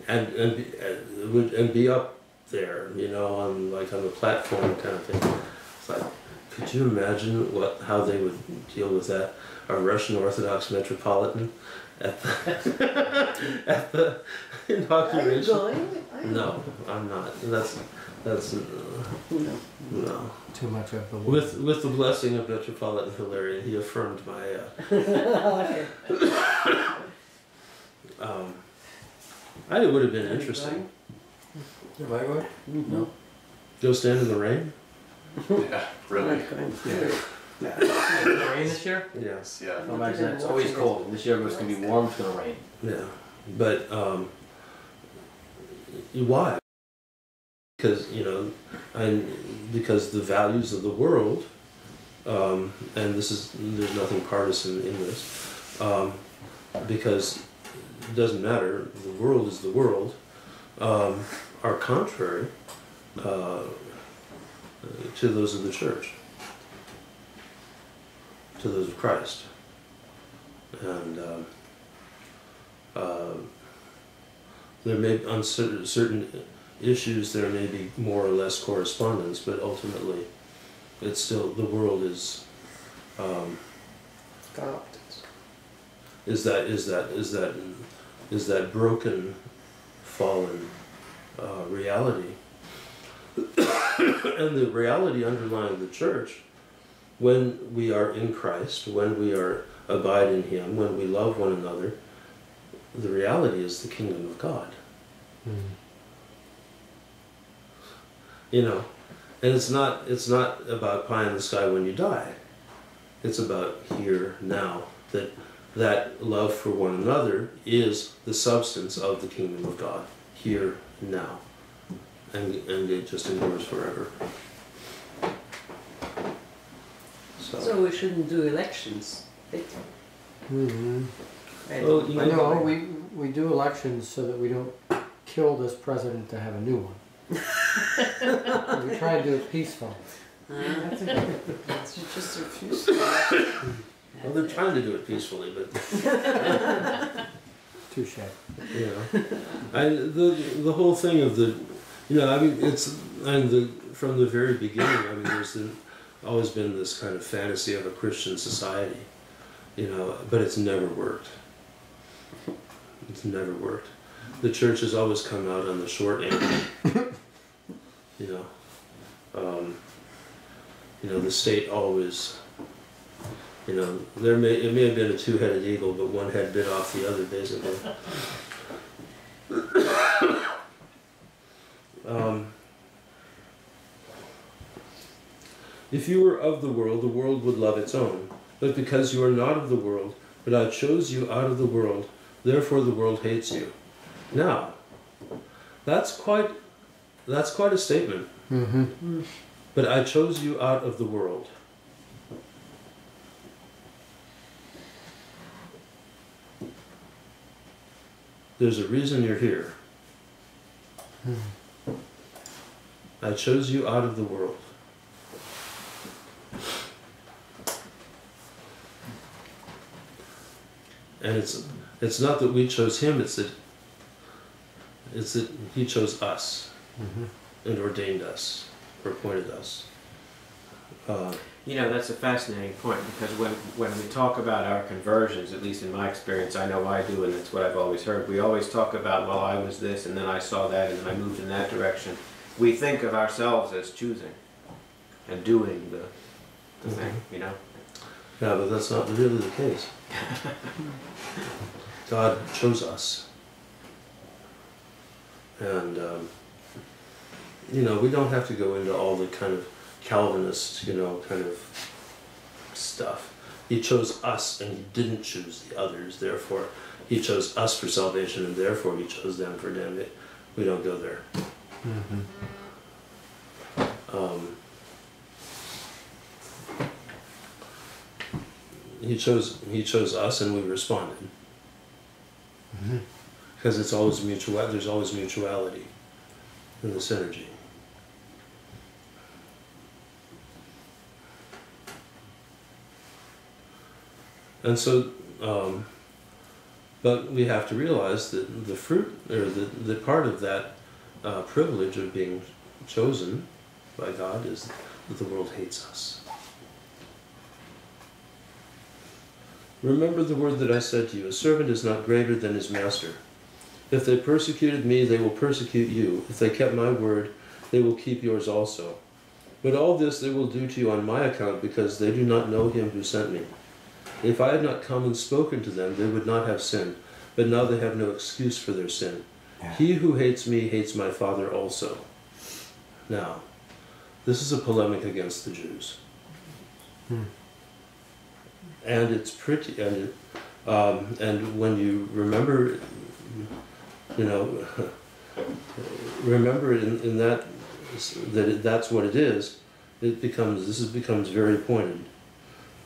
and and be, and, and be up there, you know, on like on the platform kind of thing. It's like, could you imagine what how they would deal with that? A Russian Orthodox metropolitan at the at the inauguration. Are you going? Are you no, I'm not. That's that's uh, no. no. Too much revolution. With with the blessing of Metropolitan Hilarion, he affirmed my. Uh, um, I it would have been interesting. Am I going? No. Go stand in the rain. Yeah, really. Yeah. Yeah. The rain this year? Yes. Yeah. No, imagine it's always cold. This year it was gonna be warm for the rain. Yeah, but um, why? Because you know, and because the values of the world um, and this is, there's nothing partisan in this, um, because it doesn't matter, the world is the world, um, are contrary uh, to those of the Church, to those of Christ. And uh, uh, there may be uncertain, certain issues, there may be more or less correspondence, but ultimately it's still, the world is um, God optics. Is that is that is that is that broken, fallen uh, reality, and the reality underlying the Church, when we are in Christ, when we are abide in Him, when we love one another, the reality is the kingdom of God. Mm. You know, and it's not it's not about pie in the sky when you die. It's about here now, that that love for one another is the substance of the kingdom of God here now, and and it just endures forever. So, so we shouldn't do elections. Mm-hmm. Well, you know, we, we do elections so that we don't kill this president to have a new one. We try to do it peaceful. Uh, that's a, that's just refuse. Well, they're trying to do it peacefully, but touche. Yeah, I, the the whole thing of the, you know, I mean, it's and the from the very beginning, I mean, there's the, always been this kind of fantasy of a Christian society. You know, but it's never worked. It's never worked. The Church has always come out on the short end. You know, um, you know, the state always. You know, there may it may have been a two-headed eagle, but one head bit off the other, basically. um, if you were of the world, the world would love its own. But because you are not of the world, but I chose you out of the world, therefore the world hates you. Now, that's quite, that's quite a statement. Mm-hmm. But I chose you out of the world. There's a reason you're here. Mm. I chose you out of the world. And it's it's not that we chose him; it's that it's that he chose us, mm-hmm. and ordained us, or appointed us. Uh, you know, that's a fascinating point, because when when we talk about our conversions, at least in my experience, I know I do, and that's what I've always heard. We always talk about, well, I was this, and then I saw that, and then I moved in that direction. We think of ourselves as choosing and doing the the mm-hmm. thing, you know. Yeah, but that's not really the case. God chose us, and um, you know, we don't have to go into all the kind of Calvinist, you know, kind of stuff. He chose us, and he didn't choose the others. Therefore, he chose us for salvation, and therefore he chose them for damnation. We don't go there. Mm-hmm. Um, He chose. He chose us, and we responded. Mm-hmm. Because it's always mutual. There's always mutuality in the synergy. And so, um, but we have to realize that the fruit, or the the part of that uh, privilege of being chosen by God, is that the world hates us. Remember the word that I said to you, a servant is not greater than his master. If they persecuted me, they will persecute you. If they kept my word, they will keep yours also. But all this they will do to you on my account, because they do not know him who sent me. If I had not come and spoken to them, they would not have sinned. But now they have no excuse for their sin. He who hates me hates my Father also. Now, this is a polemic against the Jews. Hmm. And it's pretty, and um, and when you remember, you know, remember in, in that that it, that's what it is. It becomes this is becomes very pointed.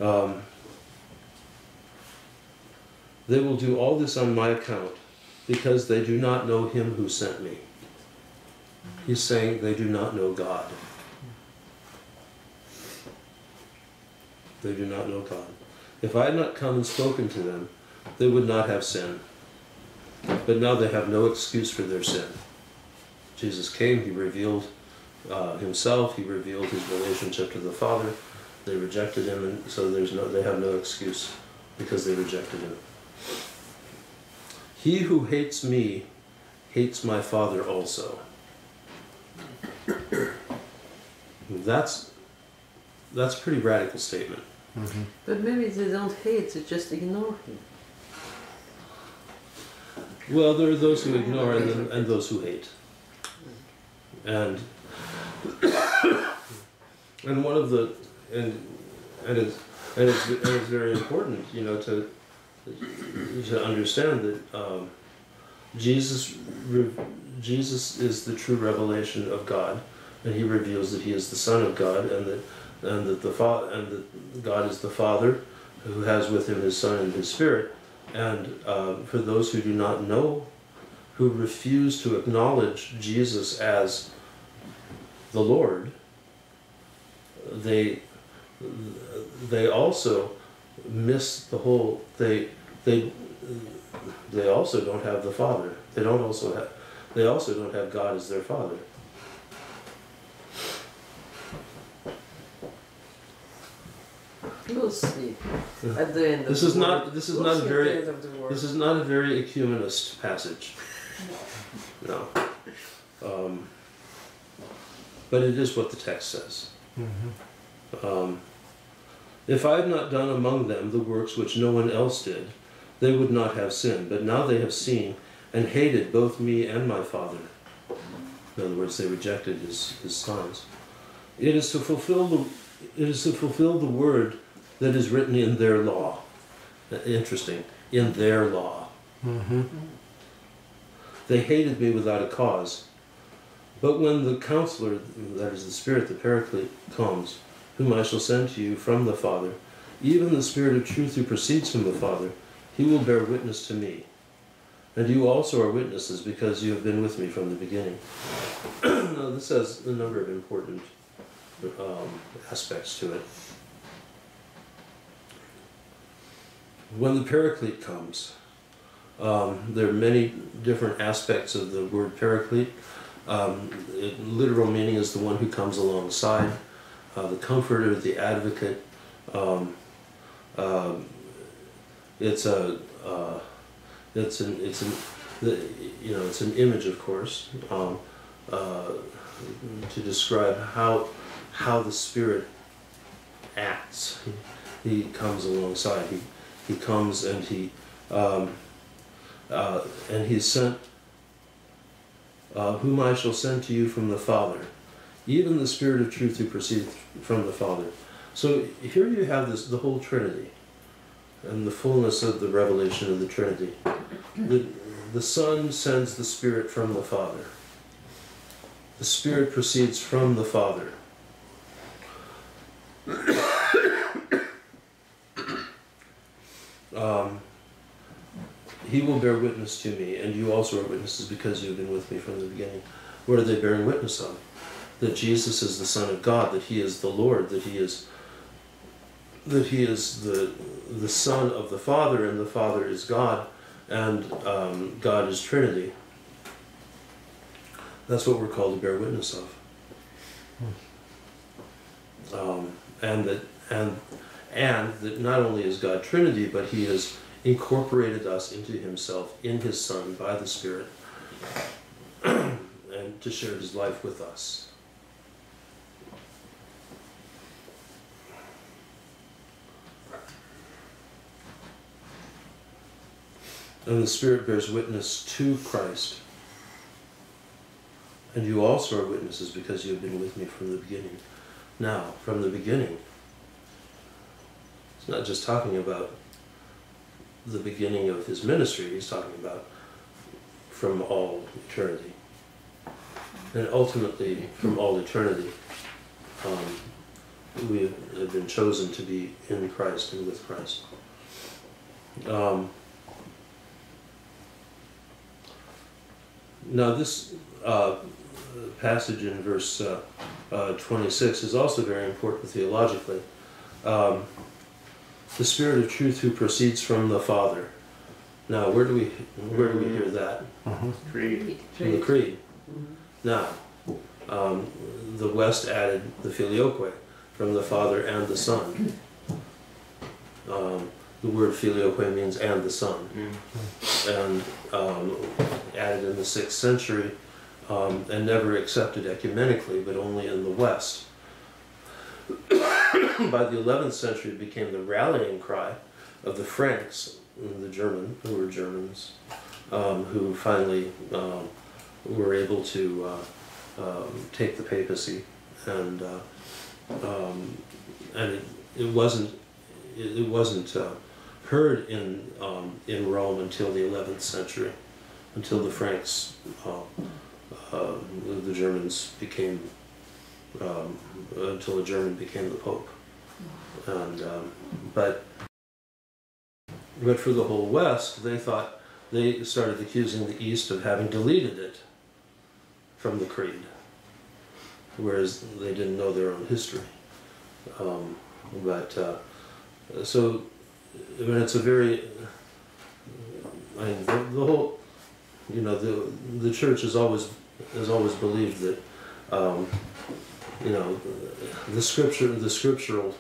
Um, they will do all this on my account, because they do not know him who sent me. He's saying they do not know God. They do not know God. If I had not come and spoken to them, they would not have sin. But now they have no excuse for their sin. Jesus came, he revealed uh, himself, he revealed his relationship to the Father. They rejected him, and so there's no, they have no excuse because they rejected him. He who hates me hates my Father also. That's, that's a pretty radical statement. Mm-hmm. But maybe they don't hate, they just ignore him. Well, there are those who ignore and, then, and those who hate. And and one of the and and it's and it's, and it's very important, you know, to to understand that um, Jesus re, Jesus is the true revelation of God, and he reveals that he is the Son of God, and that and that the Fa and that God is the Father, who has with him his Son and his Spirit. And uh, for those who do not know, who refuse to acknowledge Jesus as the Lord, they they also miss the whole. They they they also don't have the Father. They don't also have. They also don't have God as their Father. We'll see. At the end of this is the not. Word. This is we'll not a very. This is not a very ecumenist passage. No. Um, but it is what the text says. Mm-hmm. um, if I had not done among them the works which no one else did, they would not have sinned. But now they have seen and hated both me and my Father. In other words, they rejected his his signs. It is to fulfill the. It is to fulfill the word that is written in their law. Interesting. In their law. Mm-hmm. They hated me without a cause. But when the Counselor, that is the Spirit, the Paraclete, comes, whom I shall send to you from the Father, even the Spirit of truth who proceeds from the Father, he will bear witness to me. And you also are witnesses, because you have been with me from the beginning. Now, this has a number of important Um, aspects to it. When the Paraclete comes, um, there are many different aspects of the word Paraclete. Um, it, literal meaning is the one who comes alongside, uh, the comforter, the advocate. Um, uh, it's a, uh, it's an, it's an, you know, it's an image, of course, um, uh, to describe how. How the Spirit acts. He, he comes alongside. He he comes and he um, uh, and he's sent. Uh, whom I shall send to you from the Father, even the Spirit of truth who proceeds from the Father. So here you have this the whole Trinity, and the fullness of the revelation of the Trinity. The the Son sends the Spirit from the Father. The Spirit proceeds from the Father. um, he will bear witness to me, and you also are witnesses because you have been with me from the beginning. What are they bearing witness of? That Jesus is the Son of God, that he is the Lord, that he is that he is the the Son of the Father, and the Father is God, and um, God is Trinity. That's what we're called to bear witness of. Um, and that and and that not only is God Trinity, but he has incorporated us into himself in his Son by the Spirit, and to share his life with us. And the Spirit bears witness to Christ. And you also are witnesses because you have been with me from the beginning. Now, from the beginning, it's not just talking about the beginning of his ministry, he's talking about from all eternity. And ultimately, from all eternity, um, we have been chosen to be in Christ and with Christ. Um, now this uh, passage in verse uh, uh, twenty-six is also very important theologically. Um, the Spirit of truth who proceeds from the Father. Now, where do we where do we hear that? Mm-hmm. Creed. From the Creed. Mm-hmm. Now, um, the West added the filioque, from the Father and the Son. Um, the word filioque means "and the Son," mm-hmm. and um, added in the sixth century, um, and never accepted ecumenically, but only in the West. By the eleventh century, it became the rallying cry of the Franks, the German, who were Germans, um, who finally um, were able to uh, um, take the papacy, and uh, um, and it, it wasn't it wasn't uh, heard in um, in Rome until the eleventh century, until the Franks, uh, uh, the Germans became. Um, until a German became the Pope, and um, but but for the whole West, they thought they started accusing the East of having deleted it from the Creed, whereas they didn't know their own history. Um, but uh, so, I mean, it's a very I mean, the, the whole you know the the Church has always has always believed that. Um, You know, the scripture, the scriptural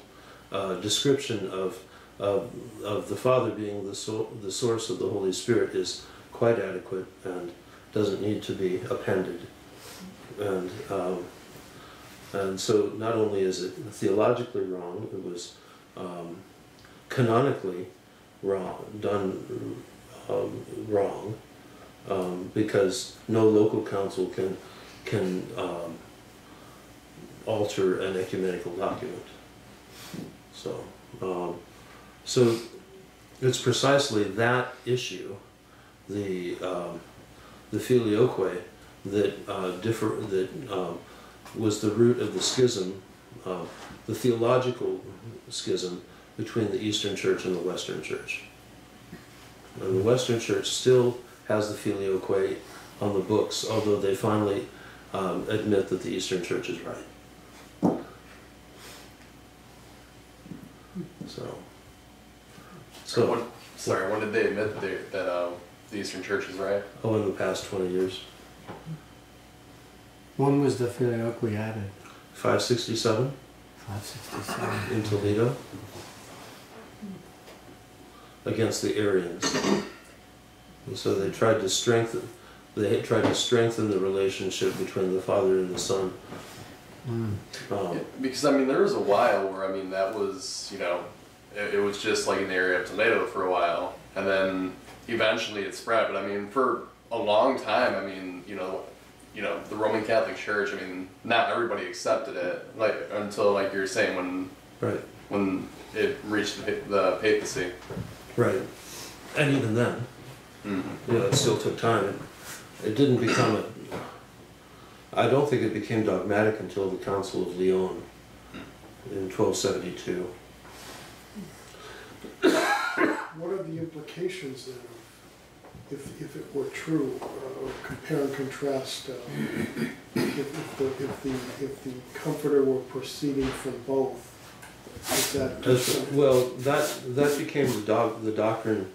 uh, description of, of of the Father being the so, the source of the Holy Spirit is quite adequate and doesn't need to be appended. And um, and so, not only is it theologically wrong, it was um, canonically wrong, done um, wrong, um, because no local council can can. Um, alter an ecumenical document. So, um, so it's precisely that issue, the um, the filioque, that uh, differ that um, was the root of the schism, uh, the theological schism between the Eastern Church and the Western Church. And the Western Church still has the filioque on the books, although they finally um, admit that the Eastern Church is right. So, so sorry, when, sorry, when did they admit that, that uh, the Eastern Church is right? Oh, in the past twenty years. When was the filioque added? five sixty-seven. five sixty-seven. In Toledo. Against the Arians. And so they tried to strengthen. They tried to strengthen the relationship between the Father and the Son. Mm. Um, yeah, because I mean, there was a while where I mean that was you know, it, it was just like in the area of Toledo for a while, and then eventually it spread. But I mean, for a long time, I mean, you know, you know, the Roman Catholic Church. I mean, not everybody accepted it, like until like you were saying when right. when it reached the, the papacy. Right, and even then, mm-hmm. you know, it still took time. It didn't become a. I don't think it became dogmatic until the Council of Lyon in twelve seventy-two. What are the implications then, if, if it were true, uh, compare and contrast, uh, if, if, the, if, the, if the Comforter were proceeding from both? Is that As, well, that, that became the, doc, the doctrine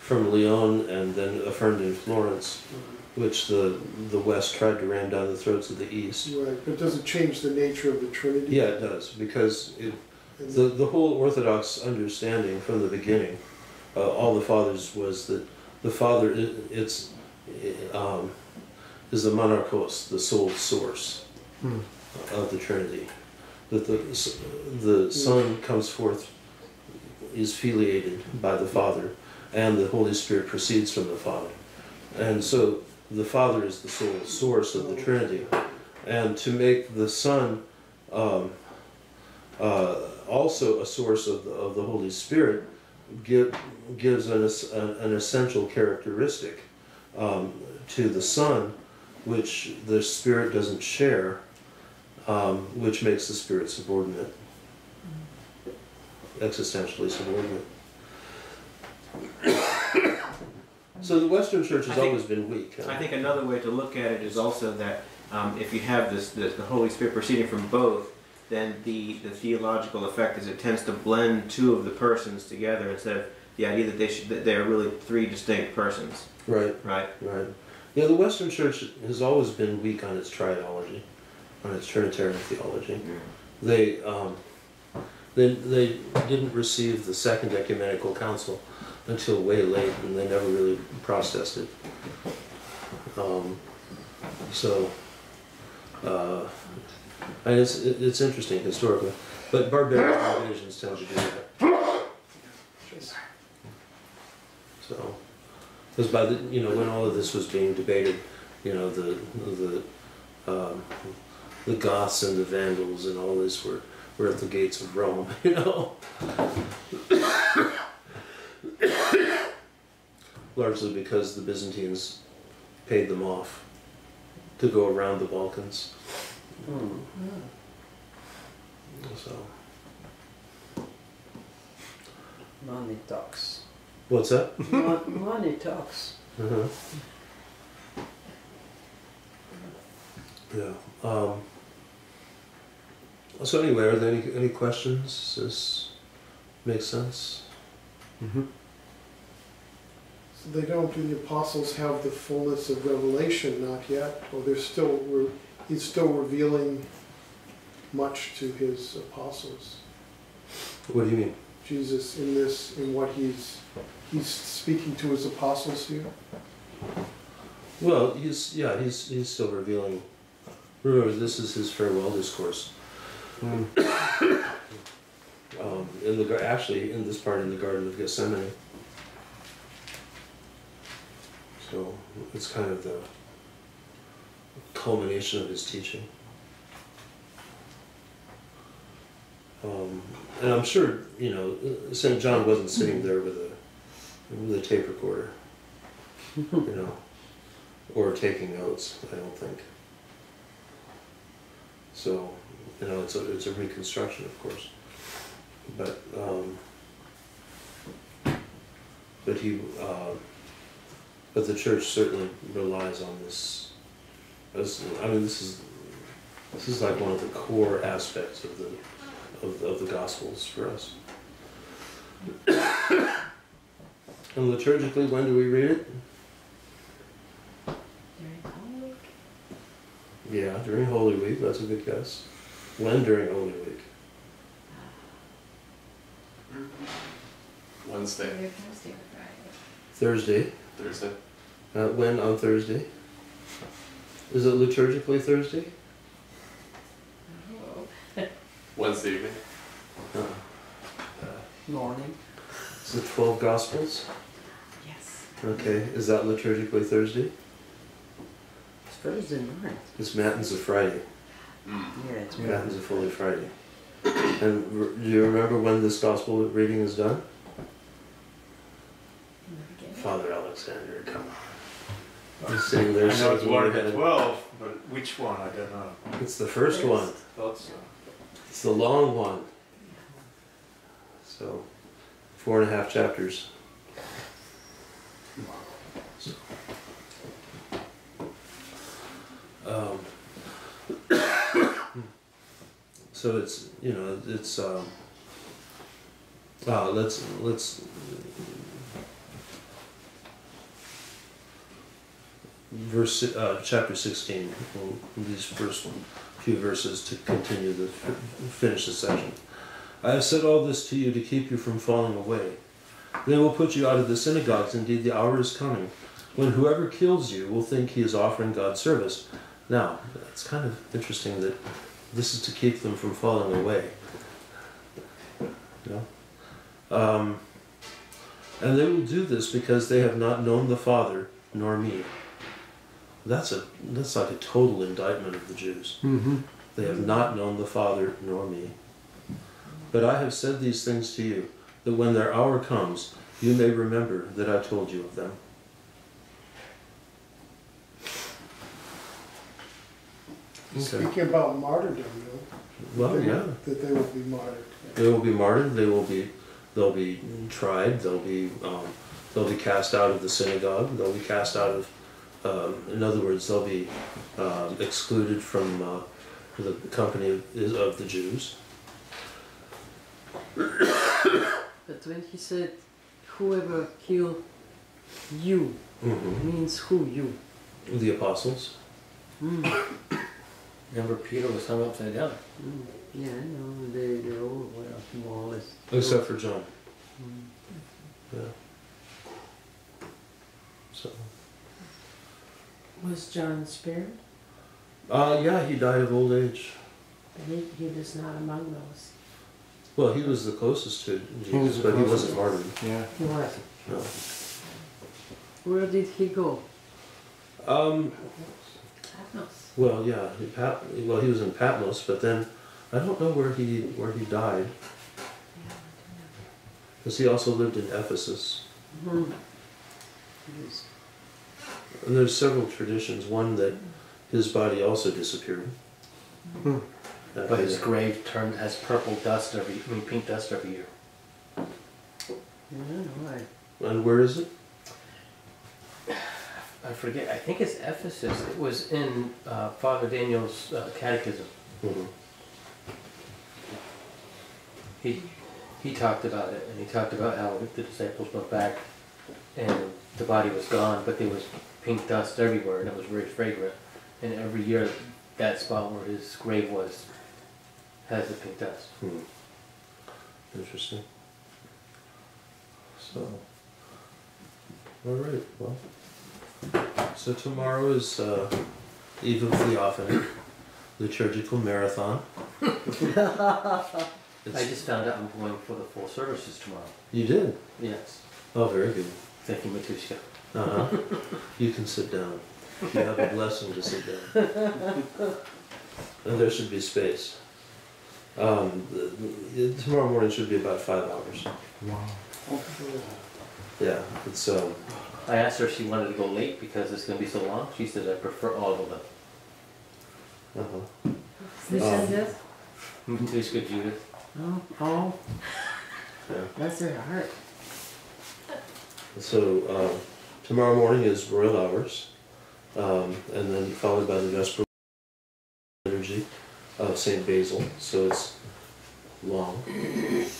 from Lyon and then affirmed in Florence. Mm-hmm. Which the the West tried to ram down the throats of the East. Right, but does it change the nature of the Trinity? Yeah, it does, because it, the, the whole Orthodox understanding from the beginning, uh, all the Fathers, was that the Father it, it's, it, um, is the monarchos, the sole source hmm. of the Trinity. That the, the Son hmm. comes forth, is filiated by the Father, and the Holy Spirit proceeds from the Father. And so, the Father is the sole source of the Trinity, and to make the Son um, uh, also a source of the, of the Holy Spirit give, gives an, an essential characteristic um, to the Son, which the Spirit doesn't share, um, which makes the Spirit subordinate. existentially subordinate. So the Western Church has think, always been weak. Huh? I think another way to look at it is also that um, if you have this, this, the Holy Spirit proceeding from both, then the, the theological effect is it tends to blend two of the persons together instead of the idea that they should, that they are really three distinct persons. Right. Right. Right. Yeah, the Western Church has always been weak on its triology, on its Trinitarian theology. Mm-hmm. They um, they they didn't receive the Second Ecumenical Council until way late, and they never really processed it. Um, so, uh, and it's it's interesting historically, but barbaric invasions tend to do that. So, because by the you know when all of this was being debated, you know the the um, the Goths and the Vandals and all this were were at the gates of Rome, you know. Largely because the Byzantines paid them off to go around the Balkans. Hmm. Yeah. So. Money talks. What's that? Mo money talks. Uh-huh. Yeah. Um, so anyway, are there any, any questions? Does this make sense? Mm-hmm. So they don't. Do the apostles have the fullness of revelation? Not yet, or they're still. Re he's still revealing much to his apostles. What do you mean? Jesus in this, in what he's he's speaking to his apostles here. Well, he's yeah, he's he's still revealing. Remember, this is his farewell discourse. Mm. um, in the actually in this part in the Garden of Gethsemane. So it's kind of the culmination of his teaching. Um, and I'm sure, you know, Saint John wasn't sitting there with a, with a tape recorder, you know, or taking notes, I don't think. So, you know, it's a, it's a reconstruction, of course. But, um, but he... Uh, But the church certainly relies on this. I mean, this is this is like one of the core aspects of the of, of the Gospels for us. And liturgically, when do we read it? During Holy Week. Yeah, during Holy Week. That's a good guess. When during Holy Week? Wednesday. Thursday. Thursday. Uh, when on Thursday? Is it liturgically Thursday? No. Wednesday evening. Uh, uh, Morning. Is it twelve Gospels? Yes. Okay. Is that liturgically Thursday? It's Thursday morning. It's Matins of Friday. Mm. Yeah, it's Matins of Holy Friday. And do you remember when this Gospel reading is done? Father Alexander, come on. He's sitting there. I know it's one of twelve, but which one? I don't know. It's the first one. I thought so. It's the long one. So, four and a half chapters. So, um, so it's you know it's um, uh, let's let's. Verse, uh, chapter sixteen, these first few verses to continue the finish the session. I have said all this to you to keep you from falling away. They will put you out of the synagogues. Indeed, the hour is coming when whoever kills you will think he is offering God service. Now, it's kind of interesting that this is to keep them from falling away. You know? Um, and they will do this because they have not known the Father nor me. That's a that's like a total indictment of the Jews. Mm-hmm. They have not known the Father nor me. But I have said these things to you, that when their hour comes, you may remember that I told you of them. Okay. Speaking about martyrdom, though. Well, they, yeah. That they will be martyred. They will be martyred. They will be, they'll be tried. They'll be, um, they'll be cast out of the synagogue. They'll be cast out of. Um, in other words, they'll be um, excluded from uh, the company of, of the Jews. But when he said, "Whoever killed you," mm-hmm. means who you? The apostles. Mm. Remember, Peter was hung upside down. Mm. Yeah, no, they they all were more or less. Except for John. Mm. Yeah. So. Was John spared? Uh, yeah, he died of old age. But he, he was not among those. Well, he was the closest to Jesus, but he wasn't martyred. Yeah. He wasn't. No. Where did he go? Um, Patmos. Well, yeah. He, Pat, well, he was in Patmos, but then I don't know where he where he died. Because he also lived in Ephesus. Mm-hmm. Yes. And there's several traditions. One that his body also disappeared. Mm-hmm. But his grave turned as purple dust every, I mean pink dust every year. Mm-hmm. And where is it? I forget. I think it's Ephesus. It was in uh, Father Daniel's uh, catechism. Mm-hmm. He he talked about it, and he talked about how the disciples went back, and the body was gone, but there was pink dust everywhere, and it was very fragrant. And every year, that spot where his grave was has the pink dust. Hmm. Interesting. So, all right. Well. So tomorrow is uh, Eve of Theophany, liturgical marathon. I just found out I'm going for the full services tomorrow. You did? Yes. Oh, very good. Thank you, Matushka. Uh-huh. You can sit down. You have a blessing to sit down. And there should be space. Um, tomorrow morning should be about five hours. Wow. Yeah, it's... Um, I asked her if she wanted to go late because it's going to be so long. She said, I prefer all of them. Uh-huh. Who said this? It's good, Judith. Oh, Paul. Yeah. That's her heart. So, uh, tomorrow morning is Royal Hours, um, and then followed by the Vesper Liturgy of Saint Basil. So it's long.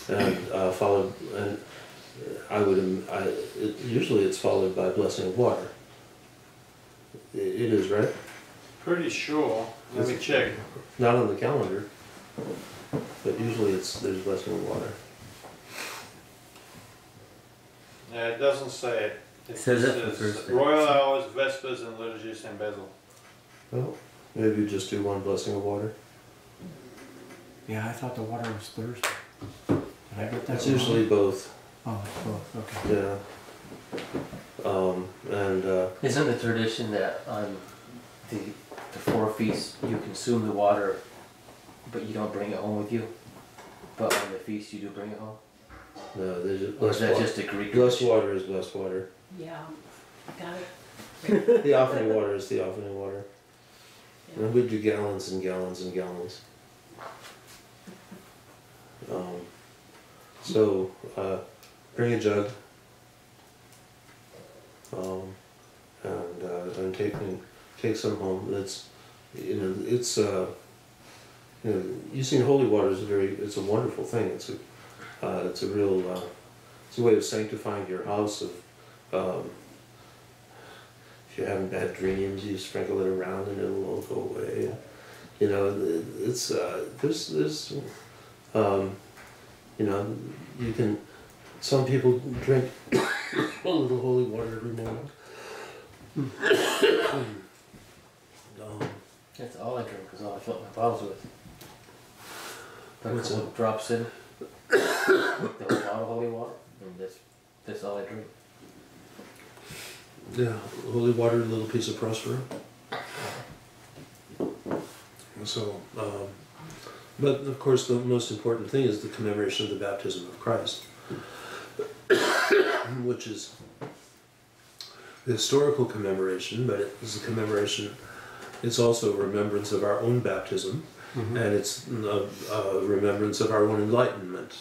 And uh, followed... And, I would. I, it, usually, it's followed by blessing of water. It, it is, right? Pretty sure. Let me check. Not on the calendar, but usually it's there's blessing of water. Yeah, it doesn't say it. It, it says, says, says Royal Hours, Vespers, and Liturgy of Saint Basil. Well, maybe just do one blessing of water. Yeah, I thought the water was Thursday. I get that. It's wrong. Usually both. Oh, cool. Okay. Yeah. Um, and uh, isn't the tradition that on the the four feasts you consume the water, but you don't bring it home with you? But on the feast you do bring it home. No, there's just, or is that water. Just a Greek? Blessed water is blessed water. Yeah, got it. Theophany water is theophany water. Yeah. And we do gallons and gallons and gallons. Um, so. Uh, Bring a jug, um, and uh, and take and take some home. It's you know it's uh, you know using holy water is a very it's a wonderful thing. It's a uh, it's a real uh, it's a way of sanctifying your house. Of um, if you're having bad dreams, you sprinkle it around and it'll all go away. You know it's uh, there's there's um, you know you can. Some people drink a little holy water every morning. um, That's all I drink, is all I fill my bottles with. Put a couple of drops in, with the bottle of holy water, and that's, that's all I drink. Yeah, holy water, a little piece of Prospero. So, um, but of course the most important thing is the commemoration of the baptism of Christ. Which is the historical commemoration, but it is a commemoration, it's also a remembrance of our own baptism, Mm-hmm. And it's a, a remembrance of our own enlightenment,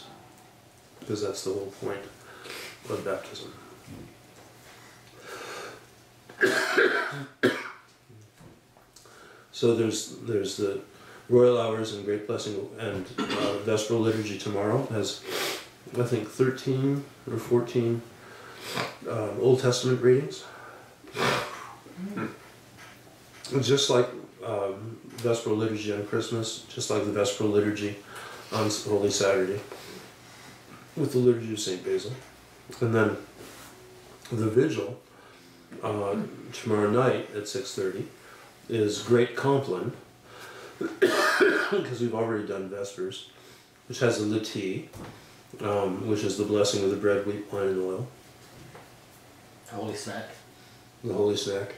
because that's the whole point of baptism. So there's there's the royal hours and great blessing, and uh, Vesperal liturgy tomorrow has, I think, thirteen or fourteen uh, Old Testament readings. Just like um, Vesperal liturgy on Christmas, just like the Vesperal liturgy on Holy Saturday, with the liturgy of Saint Basil. And then the vigil uh, tomorrow night at six thirty is Great Compline, because we've already done Vespers, which has a Litany, um, which is the blessing of the bread, wheat, wine, and oil. Holy Snack. The Holy Snack,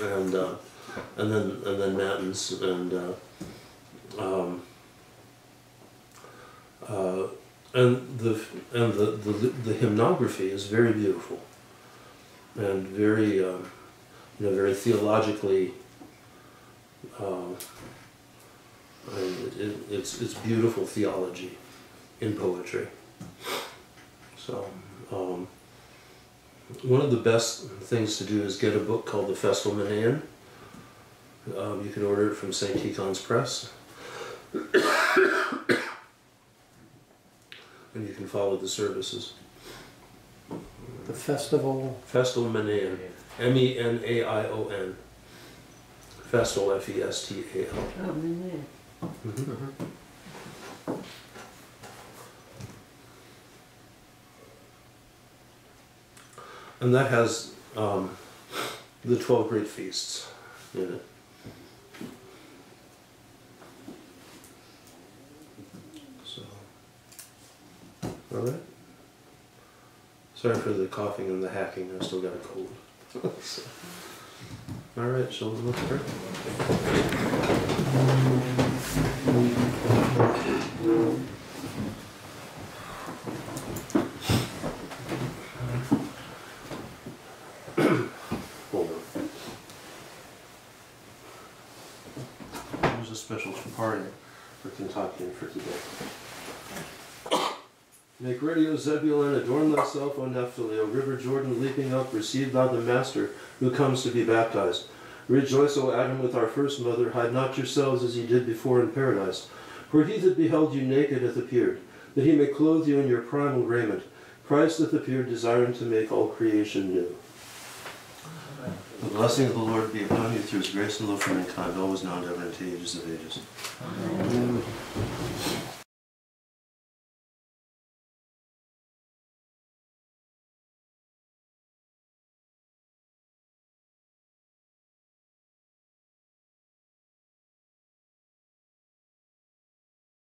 and uh, and then and then matins and uh, um, uh, and the and the, the the hymnography is very beautiful and very uh, you know very theologically. Uh, I mean, it, it, it's it's beautiful theology in poetry. So um, one of the best things to do is get a book called The Festal Manan. Um, you can order it from Saint Tikhon's Press, and you can follow the services. The festival. Festal Manan. M E N A I O N. Festal, F E S T A L. Oh, Manan. Mm-hmm. Mm-hmm. And that has um, the twelve great feasts in it. So, all right. Sorry for the coughing and the hacking. I still got a cold. So, all right. Shall we look for it? Pardon for Kentucky and for today. Make ready, O Zebulun, adorn thyself, O Naphtali, O river Jordan, leaping up, receive thou the Master, who comes to be baptized. Rejoice, O Adam, with our first mother, hide not yourselves as ye did before in paradise. For he that beheld you naked hath appeared, that he may clothe you in your primal raiment. Christ hath appeared, desiring to make all creation new. The blessing of the Lord be upon you through his grace and love for mankind, always now and ever, and to the ages of ages. Amen. Amen.